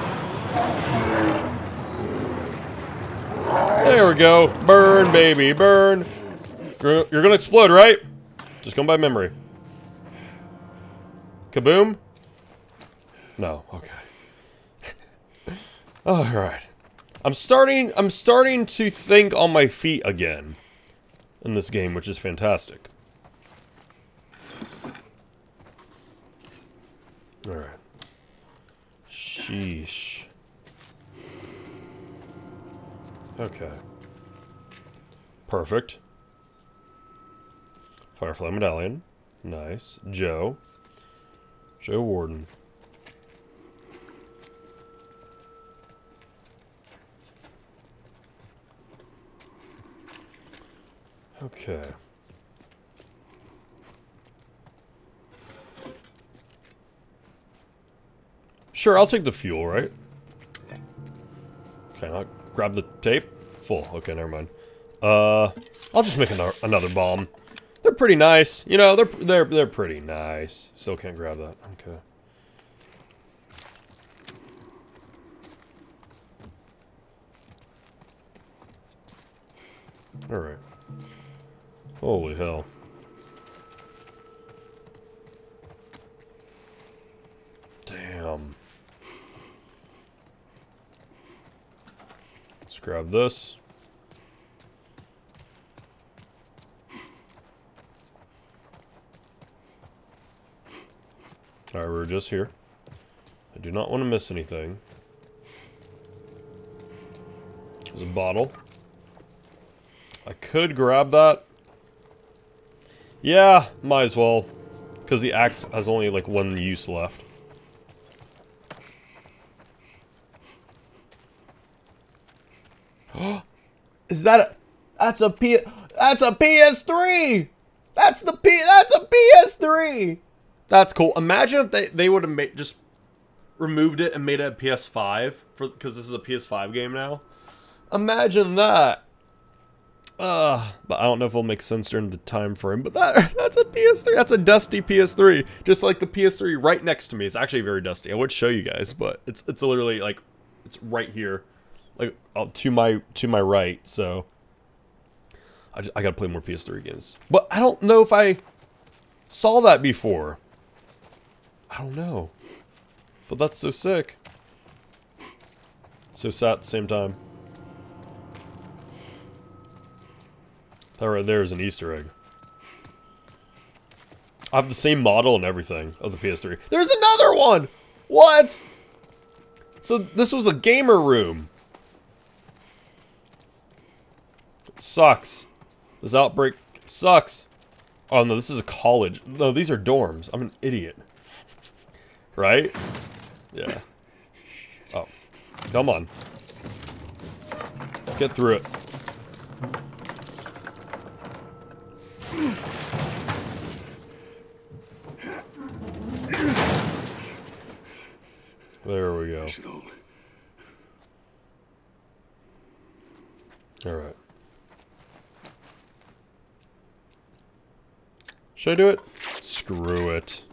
There we go. Burn, baby, burn. You're gonna explode, right? Just come by memory. Kaboom? No, okay. Alright. I'm starting I'm starting to think on my feet again in this game, which is fantastic. Alright. Sheesh. Okay. Perfect. Firefly medallion. Nice. Joe. Joe Warden. Okay. Sure, I'll take the fuel, right? Can I grab the tape? Full. Okay, never mind. Uh, I'll just make another, another bomb. They're pretty nice, you know. They're they're they're pretty nice. Still can't grab that. Okay. All right. Holy hell! Damn. Let's grab this. Alright, we're just here. I do not want to miss anything. There's a bottle. I could grab that. Yeah, might as well. Because the axe has only like one use left. Is that a... That's a P... That's a P S three! That's the P... That's a P S three! That's cool. Imagine if they, they would have made just removed it and made it a P S five, for because this is a P S five game now. Imagine that. Uh, but I don't know if it'll make sense during the time frame, but that that's a P S three. That's a dusty P S three. Just like the P S three right next to me. It's actually very dusty. I would show you guys, but it's it's literally like it's right here. Like to my to my right, so I just, I gotta play more P S three games. But I don't know if I saw that before. I don't know. But that's so sick. So sad at the same time. That right there is an Easter egg. I have the same model and everything of the P S three. There's another one! What? So this was a gamer room. It sucks. This outbreak sucks. Oh no, this is a college. No, these are dorms. I'm an idiot. Right? Yeah. Oh. Come on. Let's get through it. There we go. Alright. Should I do it? Screw it.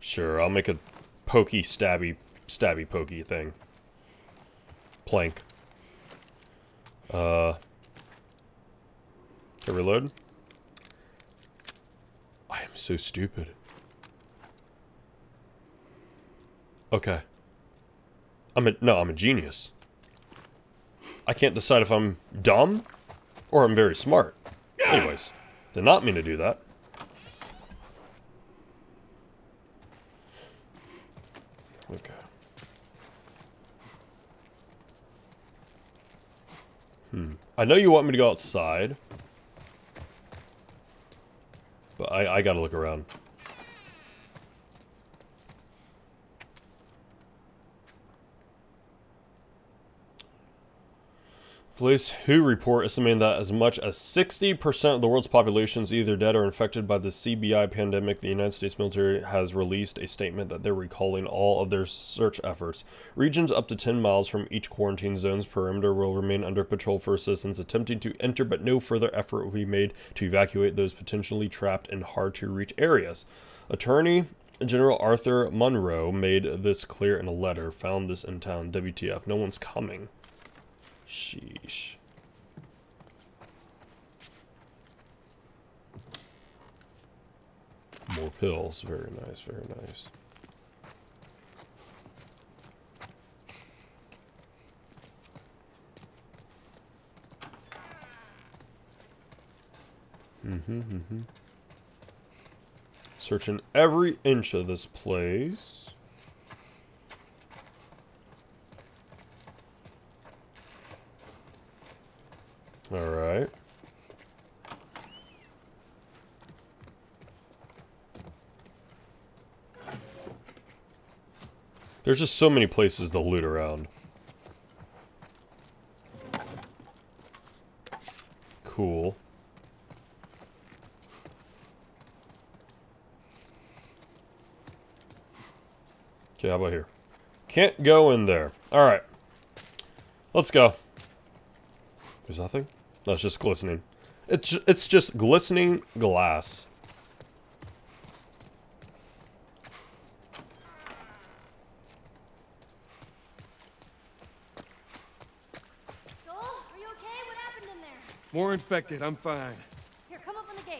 Sure, I'll make a pokey stabby stabby pokey thing. Plank. Uh can I reload? I am so stupid. Okay. I'm a, no, I'm a genius. I can't decide if I'm dumb or I'm very smart. Anyways, did not mean to do that. Okay. Hmm. I know you want me to go outside. But I, I gotta look around. Police who report estimating that as much as sixty percent of the world's population is either dead or infected by the C B I pandemic. The United States military has released a statement that they're recalling all of their search efforts. Regions up to ten miles from each quarantine zone's perimeter will remain under patrol for citizens attempting to enter, but no further effort will be made to evacuate those potentially trapped in hard-to-reach areas. Attorney General Arthur Munro made this clear in a letter. Found this in town. W T F. No one's coming. Sheesh. More pills. Very nice, very nice. Mm-hmm, mm-hmm. Searching every inch of this place. Alright. There's just so many places to loot around. Cool. Okay, how about here? Can't go in there. Alright. Let's go. There's nothing? No, it's just glistening. It's it's just glistening glass. Joel, are you okay? What happened in there? More infected. I'm fine. Here, come up on the gate.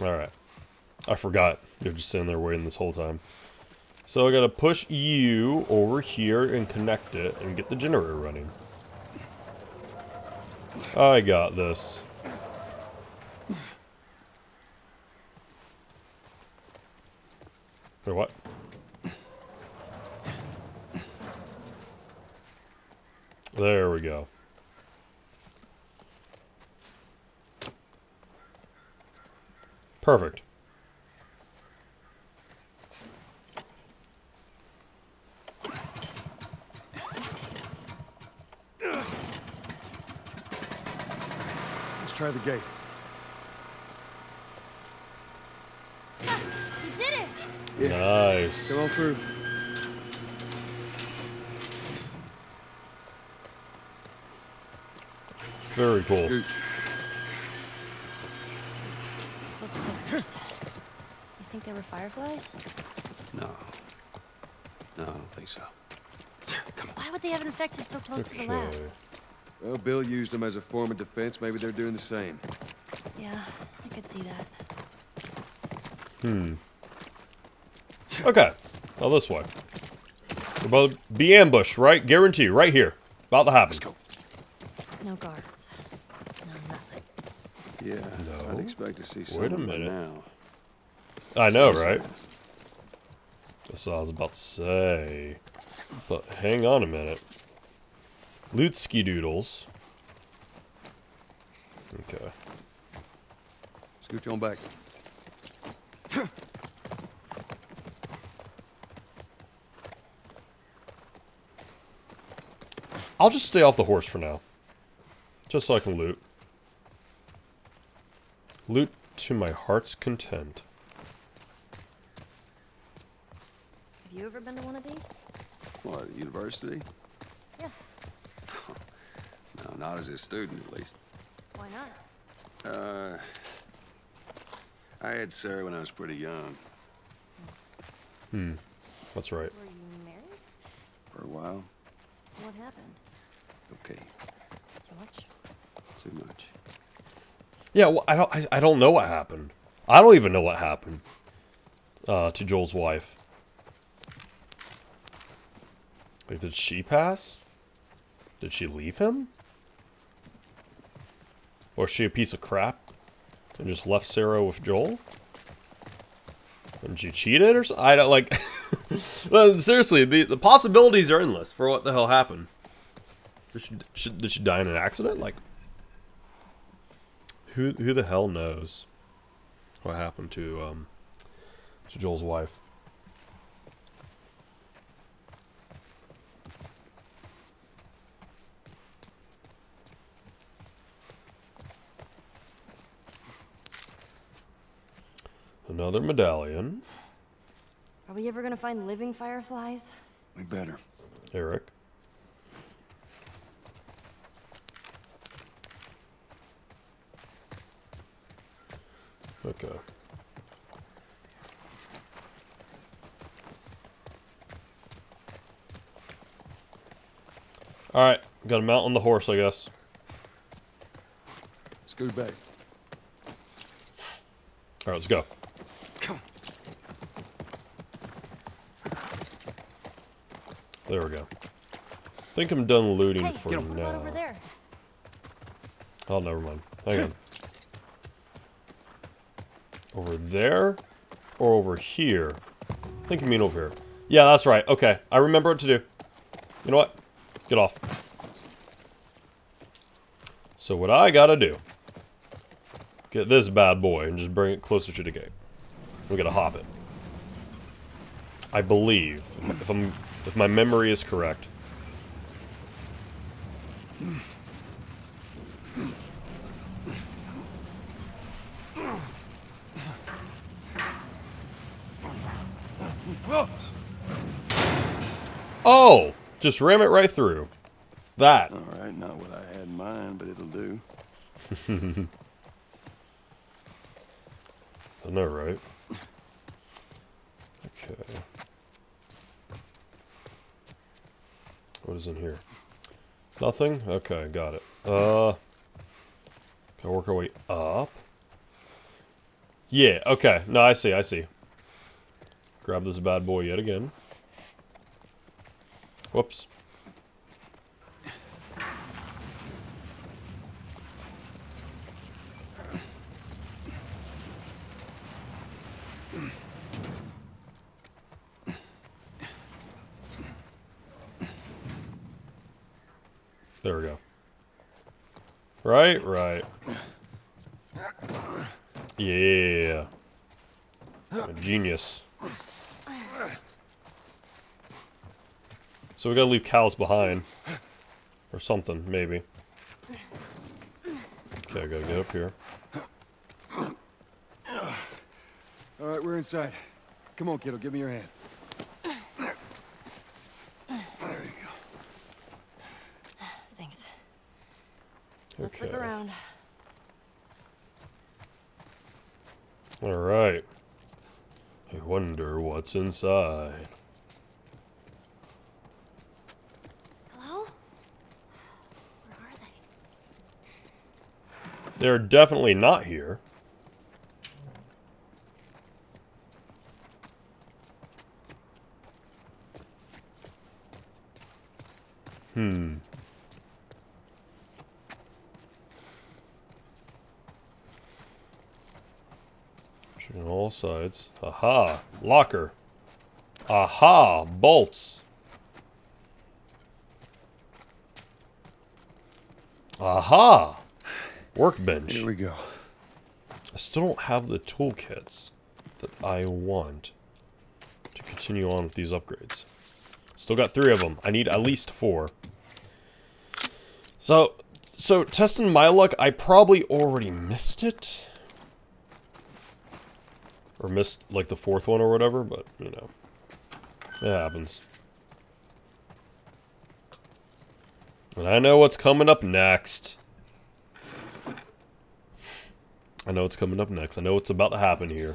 All right. I forgot. You're just sitting there waiting this whole time. So I gotta push you over here and connect it and get the generator running. I got this. Or what? There we go. Perfect. Try the gate. You did it! Yeah. Nice. Come on through. Very cool. Shoot. Those pillars. You think they were fireflies? No. No, I don't think so. Come on. Why would they have infected so close okay. to the lab? Well, Bill used them as a form of defense. Maybe they're doing the same. Yeah, I could see that. Hmm. Okay. Well, this way. We're about to be ambushed, right? Guarantee, right here. About to happen. Let's go. No guards. No nothing. Yeah, no. I'd expect to see something. Wait a minute. Now. I know, right? That's what I was about to say. But hang on a minute. Lootsky doodles. Okay. Scooch on back. I'll just stay off the horse for now. Just so I can loot. Loot to my heart's content. Have you ever been to one of these? What, university? Yeah. No, not as a student, at least. Why not? Uh, I had Sarah when I was pretty young. Hmm, that's right. Were you married? For a while. What happened? Okay. Too much? Too much. Yeah, well, I don't, I, I don't know what happened. I don't even know what happened uh, to Joel's wife. Like, did she pass? Did she leave him? Or is she a piece of crap and just left Sarah with Joel? And she cheated or something? I don't, like... Seriously, the, the possibilities are endless for what the hell happened. Did she, should, did she die in an accident? Like, who who the hell knows what happened to um to Joel's wife? Another medallion. Are we ever gonna find living fireflies? We better. Eric. Okay. Alright, gotta mount on the horse, I guess. Scoot back. Alright, let's go. There we go. I think I'm done looting hey, for now. Over there. Oh, never mind. Hang on. Over there? Or over here? I think you mean over here. Yeah, that's right. Okay. I remember what to do. You know what? Get off. So what I gotta do... Get this bad boy and just bring it closer to the gate. We gotta hop it. I believe. If I'm... If my memory is correct. Oh! Just ram it right through. That. Alright, not what I had in mind, but it'll do. I know, right? Okay. What is in here? Nothing? Okay, got it. Uh, can I work our way up? Yeah, okay. No, I see, I see. Grab this bad boy yet again. Whoops. There we go. Right, right. Yeah. I'm a genius. So we gotta leave Callis behind. Or something, maybe. Okay, I gotta get up here. Alright, we're inside. Come on, kiddo, give me your hand. Let's okay. look around. All right. I wonder what's inside. Hello? Where are they? They're definitely not here. Hmm. On all sides. Aha! Locker. Aha! Bolts. Aha! Workbench. Here we go. I still don't have the toolkits that I want to continue on with these upgrades. Still got three of them. I need at least four. So, so testing my luck, I probably already missed it. Or missed, like, the fourth one or whatever, but, you know. It happens. And I know what's coming up next. I know what's coming up next. I know what's about to happen here.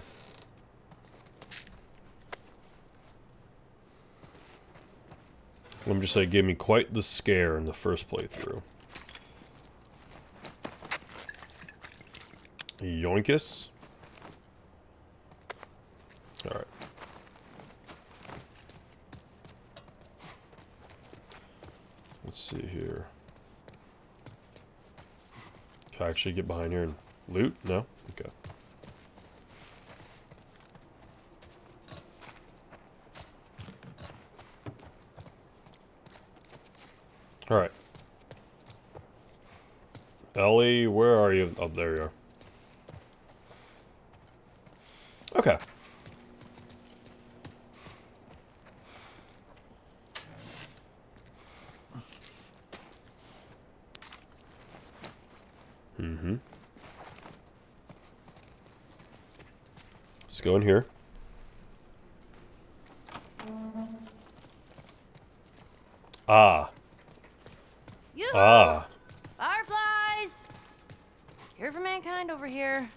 Let me just say, it gave me quite the scare in the first playthrough. Yoinkus. Alright. Let's see here. Can I actually get behind here and loot? No? Okay. Alright. Ellie, where are you? Oh, there you are. Okay. Mm-hmm. Let's go in here. Ah. Yoo-hoo! Ah. Fireflies! Cure for mankind over here.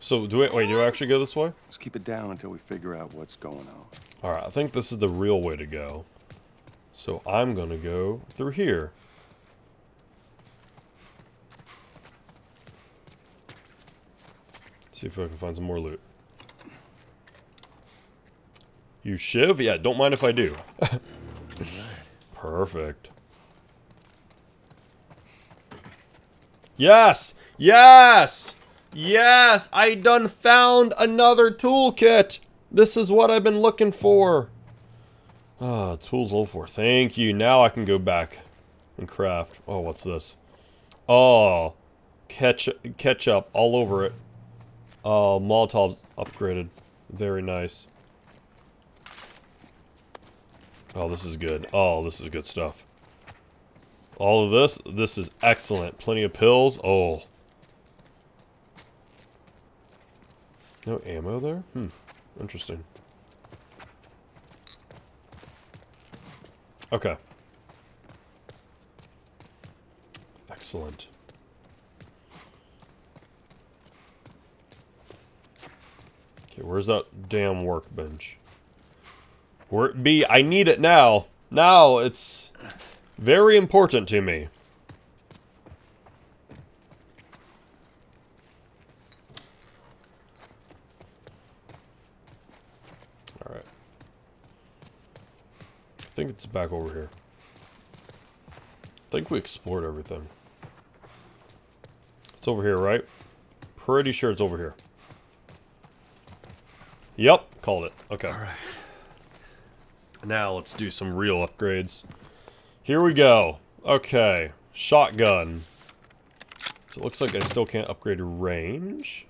So do we wait, do I actually go this way? Let's keep it down until we figure out what's going on. Alright, I think this is the real way to go. So I'm gonna go through here. See if I can find some more loot. You shiv? Yeah, don't mind if I do. Perfect. Yes! Yes! Yes! I done found another toolkit! This is what I've been looking for. Ah, oh, tools all for. Thank you. Now I can go back and craft. Oh, what's this? Oh, catch ketchup all over it. Oh, uh, Molotov's upgraded. Very nice. Oh, this is good. Oh, this is good stuff. All of this? This is excellent. Plenty of pills. Oh. No ammo there? Hmm. Interesting. Okay. Excellent. Okay, where's that damn workbench? Where it be? I need it now. Now it's very important to me. All right. I think it's back over here. I think we explored everything. It's over here, right? Pretty sure it's over here. Yep, called it. Okay. All right. Now let's do some real upgrades. Here we go. Okay. Shotgun. So it looks like I still can't upgrade range.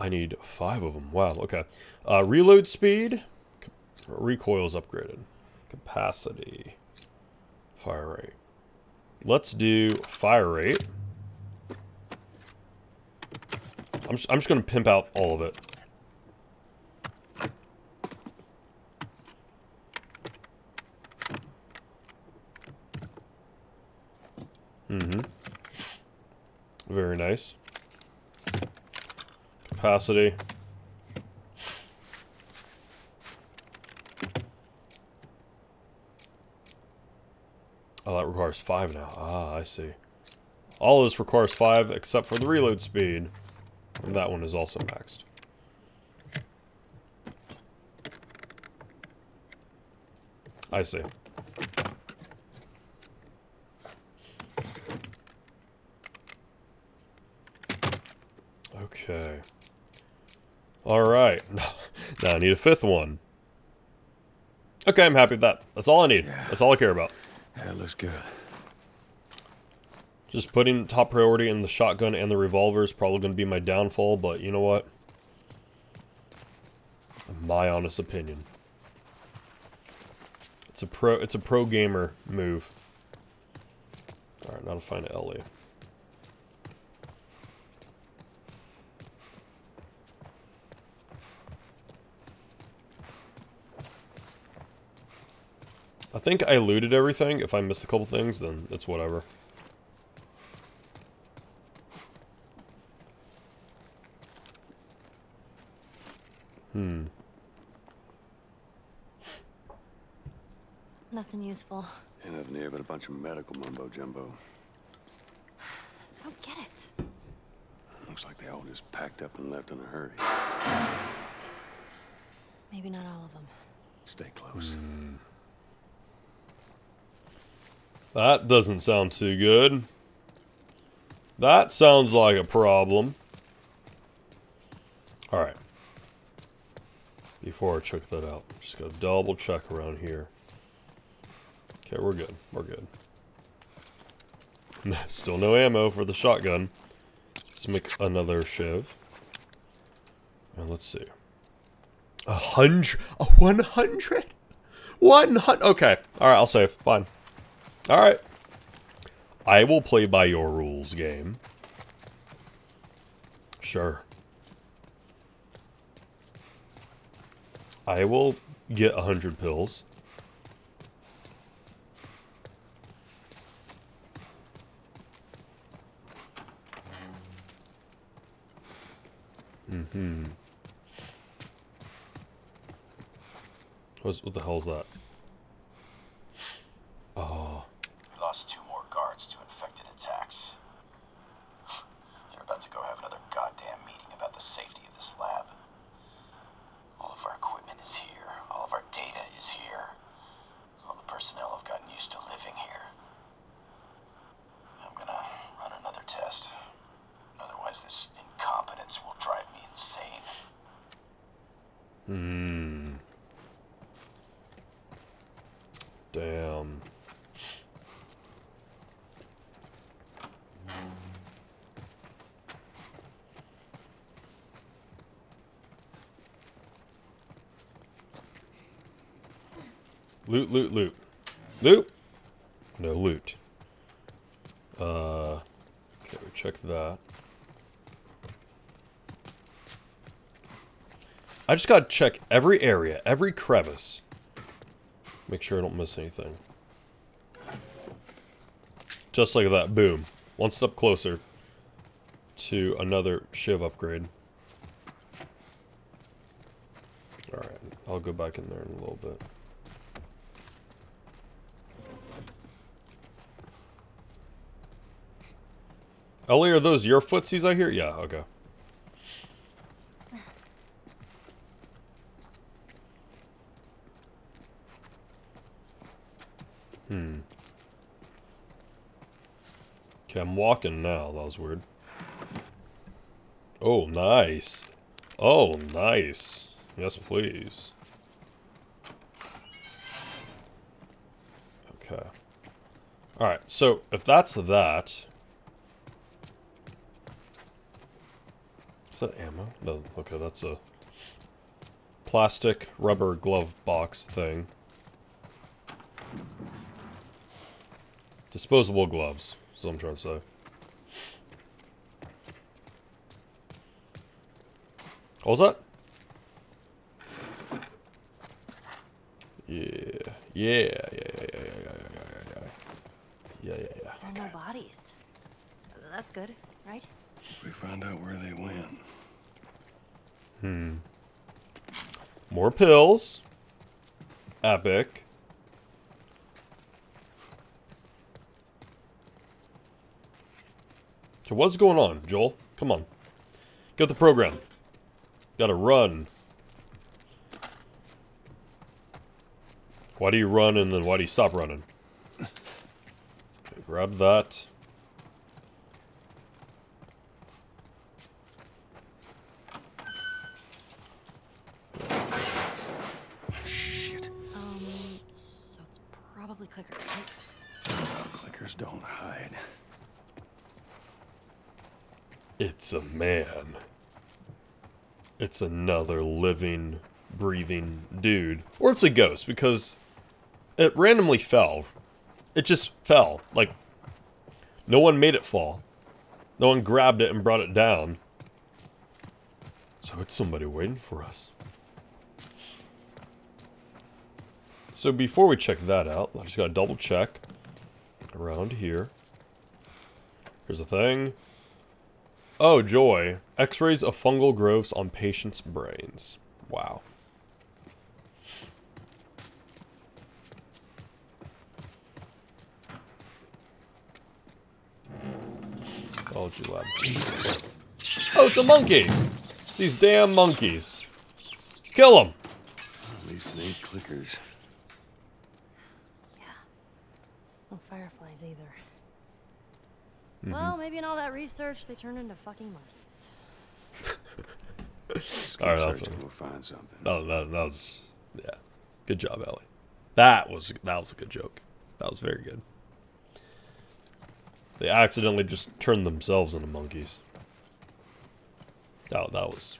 I need five of them. Wow, okay. Uh, reload speed. Recoil's upgraded. Capacity. Fire rate. Let's do fire rate. I'm just, I'm just going to pimp out all of it. Mm-hmm. Very nice. Capacity. Oh, that requires five now. Ah, I see. All of this requires five except for the reload speed. And that one is also maxed. I see. Okay. Alright. Now I need a fifth one. Okay, I'm happy with that. That's all I need. Yeah. That's all I care about. That looks good. Just putting top priority in the shotgun and the revolver is probably going to be my downfall, but you know what? My honest opinion. It's a pro, it's a pro gamer move. Alright, now to find Ellie. I think I looted everything. If I missed a couple things, then it's whatever. Hmm. Nothing useful. Ain't nothing here but a bunch of medical mumbo jumbo. I don't get it. Looks like they all just packed up and left in a hurry. Maybe not all of them. Stay close. Mm. That doesn't sound too good. That sounds like a problem. Alright. Before I check that out, just gotta double check around here. Okay, we're good. We're good. Still no ammo for the shotgun. Let's make another shiv. And let's see. A hundred? A one hundred? One hundred? Okay. Alright, I'll save. Fine. Alright. I will play by your rules, game. Sure. I will get a hundred pills. Mm-hmm. What's, what the hell is that? Oh. We lost two more guards to infected attacks. They're about to go have another goddamn meeting about the safety of this lab. All of our equipment is here. All of our data is here. All the personnel have gotten used to living here. I'm gonna run another test. Otherwise, this incompetence will drive me insane. Hmm. Damn. Loot, loot, loot. Loot? No loot. Uh, okay, we check that. I just gotta check every area, every crevice. Make sure I don't miss anything. Just like that, boom. One step closer to another shiv upgrade. Alright, I'll go back in there in a little bit. Ellie, are those your footsies I hear? Yeah, okay. Hmm. Okay, I'm walking now. That was weird. Oh, nice. Oh, nice. Yes, please. Okay. Alright, so if that's that... That ammo? No, okay, that's a plastic rubber glove box thing. Disposable gloves, is what I'm trying to say. What was that? Yeah, yeah, yeah, yeah, yeah, yeah, yeah, yeah, yeah, yeah, yeah, yeah. There are no bodies. That's good. right? We found out where they went. Hmm. More pills. Epic. So what's going on, Joel? Come on. Get the program. Gotta run. Why do you run and then why do you stop running? Okay, grab that. Shit. Um, so it's probably clicker, right? Oh, clickers don't hide. It's a man. It's another living, breathing dude. Or it's a ghost, because it randomly fell. It just fell. Like, no one made it fall. No one grabbed it and brought it down. So it's somebody waiting for us. So before we check that out, I just gotta double check around here. Here's the thing. Oh, joy. X-rays of fungal growths on patients' brains. Wow. Ecology lab. Jesus. Oh, it's a monkey! It's these damn monkeys. Kill them! At least they ain't clickers. Yeah. No fireflies either. Mm-hmm. Well, maybe in all that research, they turned into fucking monkeys. Alright, that's what we'll find something. No, that, that was, yeah, good job, Ellie. That was that was a good joke. That was very good. They accidentally just turned themselves into monkeys. That that was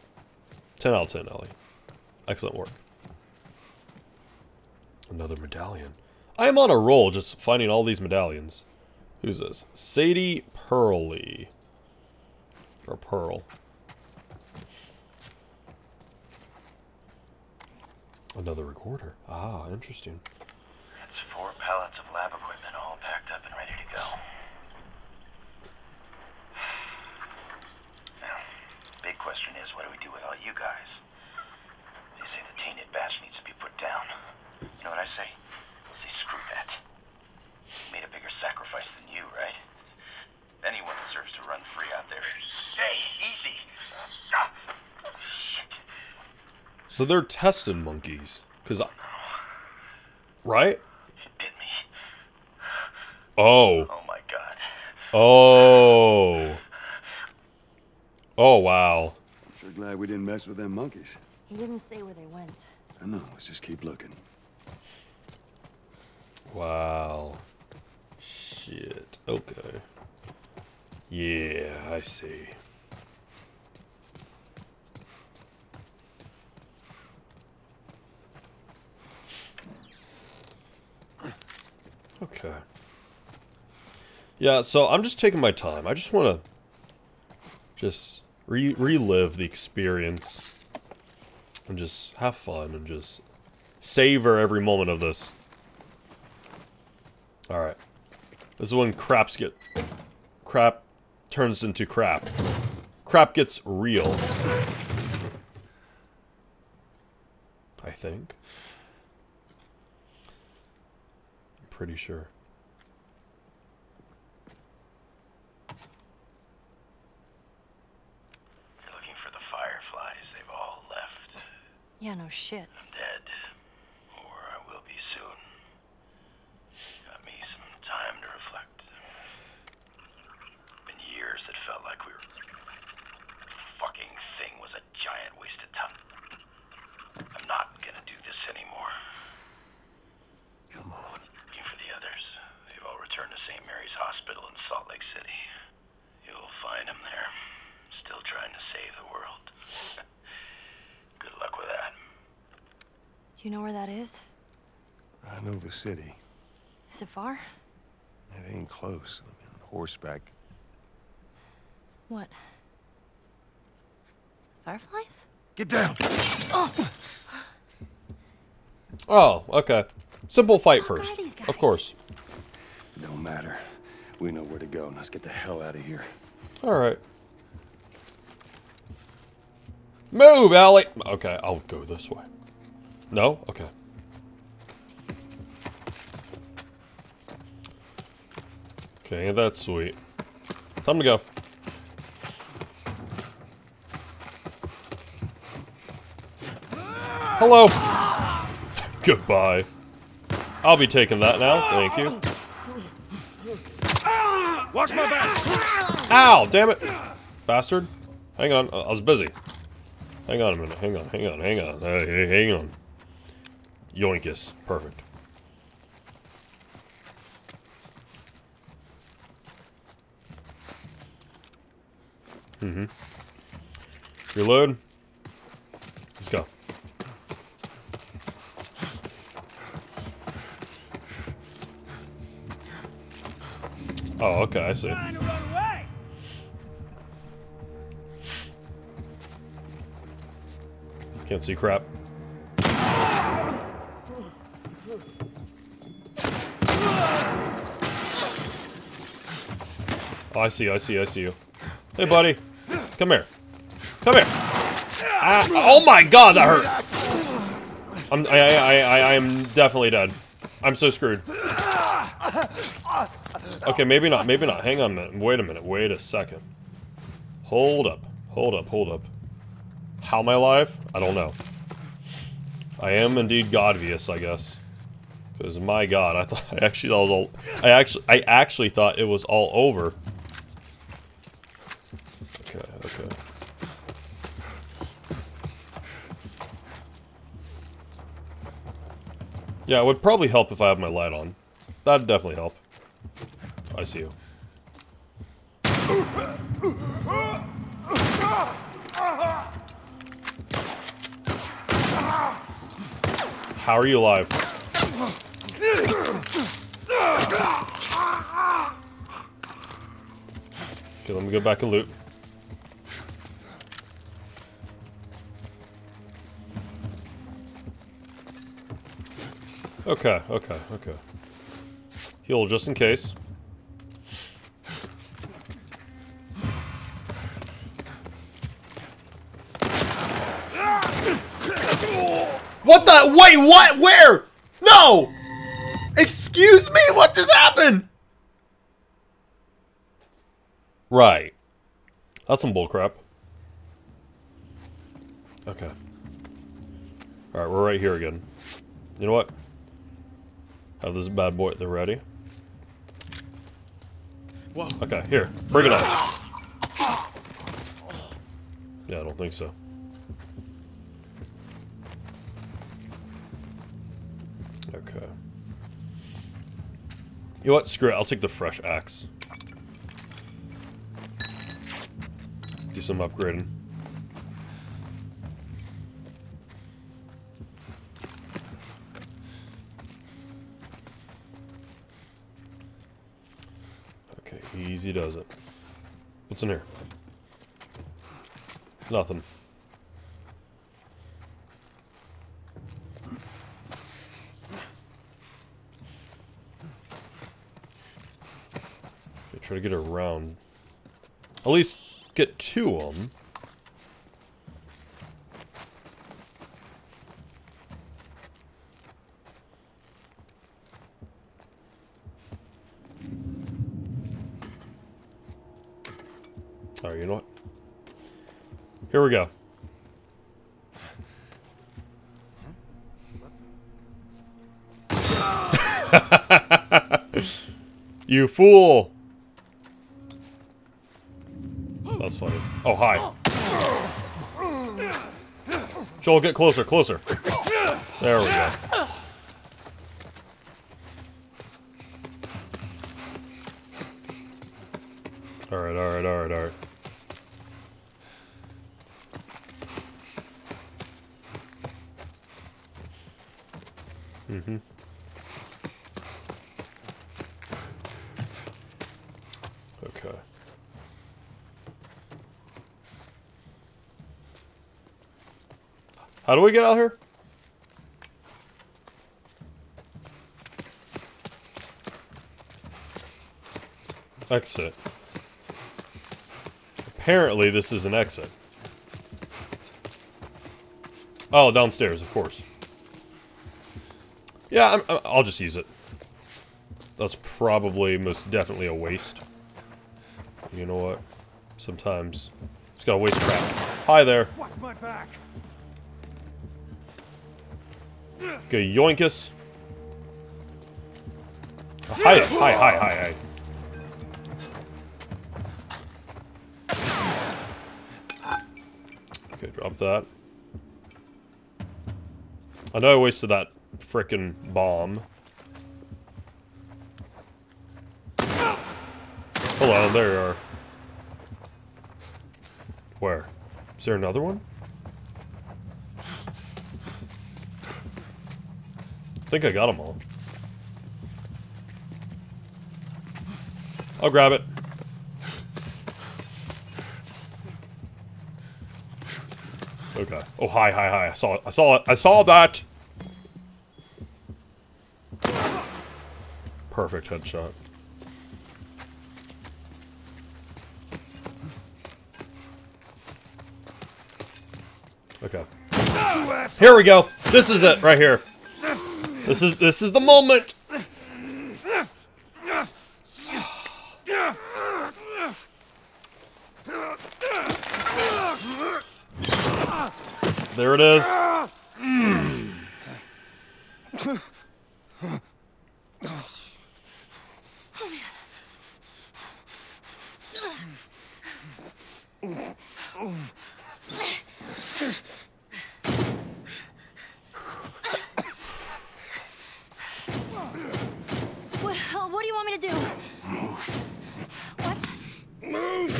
ten out of ten, Ellie. Excellent work. Another medallion. I am on a roll, just finding all these medallions. Who's this? Sadie Pearly. Or Pearl. Another recorder. Ah, interesting. That's four pallets of lab equipment all packed up and ready to go. Now, big question is, what do we do with all you guys? They say the tainted batch needs to be put down. You know what I say? I say screw that. Made a bigger sacrifice than you, right? Anyone deserves to run free out there. Hey, easy! Ah, shit. So they're testing monkeys, cause I... Right? It bit me. Oh. Oh my god. Oh. Oh wow. I'm sure glad we didn't mess with them monkeys. He didn't say where they went. I know, let's just keep looking. Wow. Shit. Okay. Yeah, I see. Okay. Yeah, so I'm just taking my time. I just want to just re relive the experience and just have fun and just savor every moment of this. Alright. This is when craps get... Crap turns into crap. Crap gets real. I think. I'm pretty sure. You're looking for the fireflies. They've all left. Yeah, no shit. I'm dead. Do you know where that is? I know the city. Is it far? It ain't close. I mean, on horseback. What? Fireflies? Get down! Oh, oh okay. Simple fight first. Of course. No matter. We know where to go. Let's get the hell out of here. Alright. Move, Ellie! Okay, I'll go this way. No? Okay. Okay, that's sweet. Time to go. Hello! Goodbye. I'll be taking that now, thank you. Watch my back! Ow, damn it! Bastard. Hang on, I was busy. Hang on a minute, hang on, hang on, hang on, hey, hey, hang on. Yoinkus, perfect. Mm-hmm. Reload. Let's go. Oh, okay, I see. Can't see crap. Oh, I see, I see, I see you. Hey, buddy. Come here. Come here. Ah, oh my god, that hurt. I'm, I, I, I, I am definitely dead. I'm so screwed. Okay, maybe not, maybe not. Hang on a minute. Wait a minute. Wait a second. Hold up. Hold up, hold up. How am I alive? I don't know. I am indeed Ganvious, I guess. Because my god, I thought I actually that was all I actually I actually thought it was all over. Okay, okay. Yeah, it would probably help if I have my light on. That'd definitely help. I see you. How are you alive? Okay, let me go back and loot. Okay, okay, okay. Heal just in case. What the? Wait, what? Where? No! Excuse me? What just happened? Right. That's some bullcrap. Okay. Alright, we're right here again. You know what? Have this bad boy at the ready. Whoa. Okay, here. Bring it on. Yeah, I don't think so. Okay. You know what? Screw it. I'll take the fresh axe. Do some upgrading. Okay, easy does it. What's in here? Nothing. Try to get around. At least get two of them. Alright, you know what? Here we go. You fool! That's funny. Oh, hi. Joel, get closer, closer. There we go. Alright, alright, alright, alright. Mm-hmm. Okay. How do we get out here? Exit. apparently this is an exit. Oh, downstairs, of course. Yeah, I'm, I'll just use it. That's probably most definitely a waste. You know what? Sometimes just gotta waste crap. Hi there. Watch my back. Go yoinkus. Hi, hi, hi, hi, hi. Okay, drop that. I know I wasted that frickin' bomb. Hello, there you are. Where? Is there another one? I think I got them all. I'll grab it. Okay. Oh, hi, hi, hi. I saw it. I saw it. I saw that. Perfect headshot. Okay. Here we go. This is it right here. This is this is the moment. There it is. Mm. What, what do you want me to do? Move. What? Move.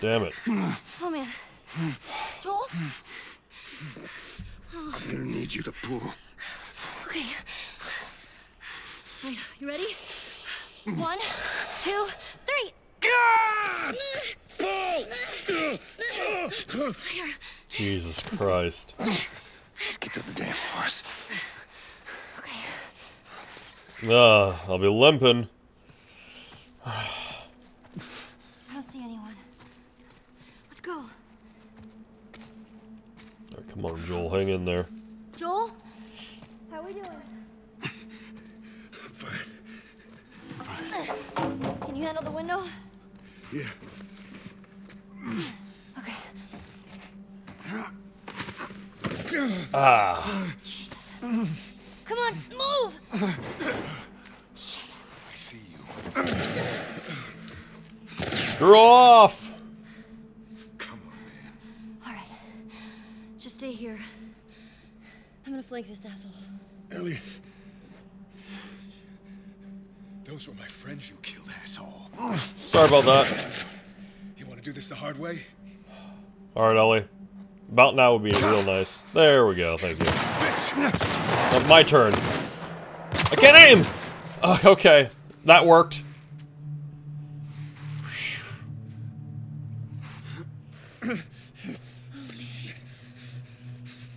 Damn it. Oh, man. Joel? I'm gonna need you to pull. Okay. Wait, you ready? One, two, three. Jesus Christ. Let's get to the damn horse. Okay. Ah, I'll be limping. Come on, Joel, hang in there. Joel? How we doing? I'm fine. I'm fine. Can you handle the window? Yeah. Okay. Ah. Jesus. Come on, move! Shit. I see you. You're off! Stay here. I'm gonna flank this asshole. Ellie. Those were my friends you killed, asshole. Sorry about that. You wanna do this the hard way? Alright, Ellie. About now would be real nice. There we go, thank you. That's my turn. I can't aim! Uh, okay, that worked.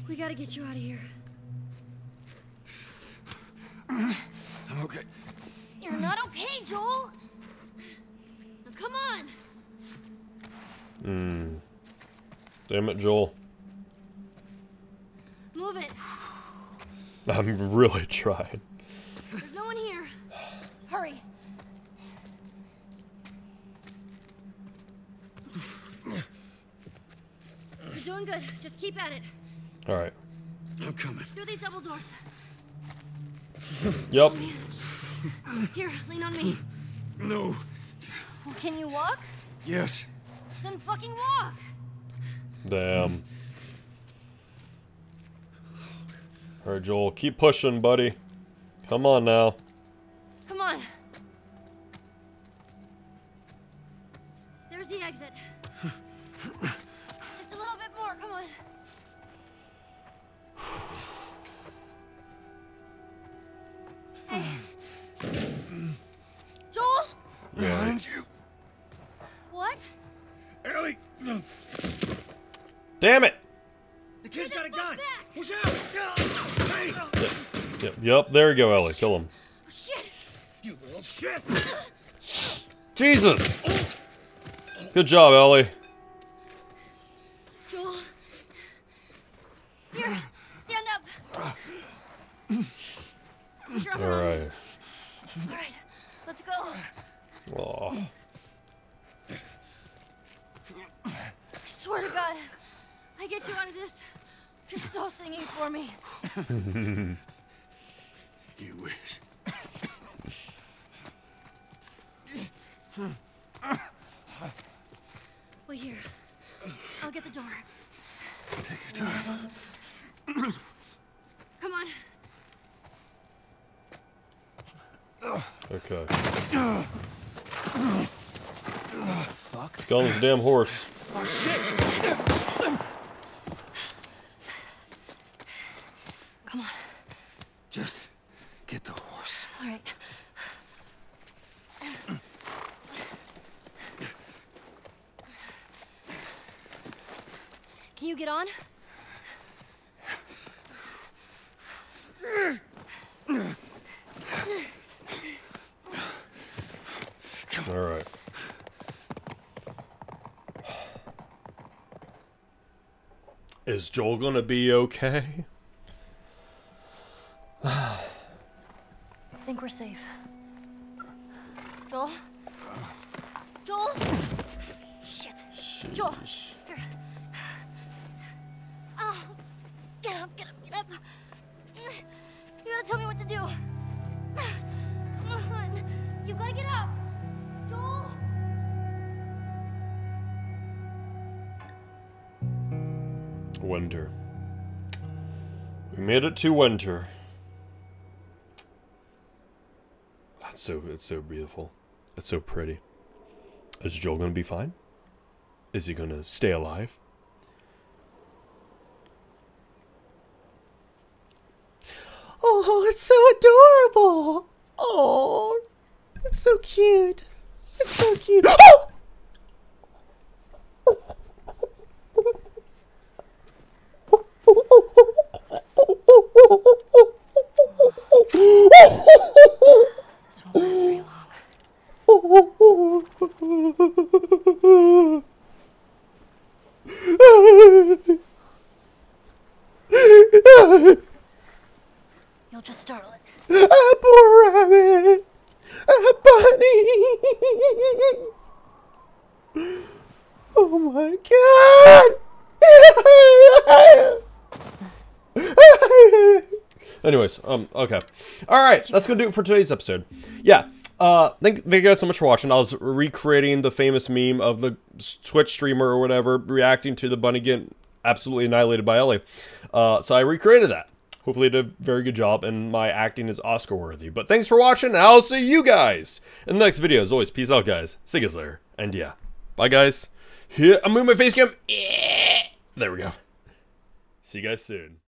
We gotta get you out of here. I'm okay. You're not okay, Joel. Now come on. Hmm. Damn it, Joel. Move it. I'm really trying. There's no one here. Hurry. You're doing good. Just keep at it. All right. I'm coming. Through these double doors. Yep. Here, lean on me. No. Well, can you walk? Yes. Then fucking walk. Damn. All right, Joel, keep pushing, buddy. Come on now. Come on. There's the exit. Just a little bit more. Come on. Hey. Joel? Behind you. What? Ellie! Damn it! The kid's got a gun! Watch out! Hey! Yep, yep, there you go, Ellie. Kill him. Oh, shit! You Shit. Jesus! Good job, Ellie. Joel. Here, stand up. All right. All right, let's go. Aw. I swear to God, I get you out of this. You're so singing for me. You wish. Wait here. I'll get the door. Take your time. Come on. Okay. Fuck. He's got this damn horse. Oh shit! Come on. Just get the horse. All right. Can you get on? All right. Is Joel gonna be okay? I think we're safe. Joel? Joel? Shit. Jeez. Joel! Here. Oh, get up, get up, get up. You gotta tell me what to do. Come on. You gotta get up. Joel! Winter. We made it to winter. That's so, it's so beautiful. It's so pretty. Is Joel gonna be fine? Is he gonna stay alive? Oh, it's so adorable! Oh, it's so cute. It's so cute. Oh! This won't last very long. You'll just startle it. A poor rabbit, a bunny. Oh my God! Anyways, um, okay. Alright, that's gonna do it for today's episode. Yeah, uh, thank, thank you guys so much for watching. I was recreating the famous meme of the Twitch streamer or whatever, reacting to the bunny getting absolutely annihilated by Ellie. Uh, so I recreated that. Hopefully I did a very good job, and my acting is Oscar-worthy. But thanks for watching, and I'll see you guys in the next video. As always, peace out, guys. See you later. And yeah, bye, guys. Here, I'm moving my face cam. There we go. See you guys soon.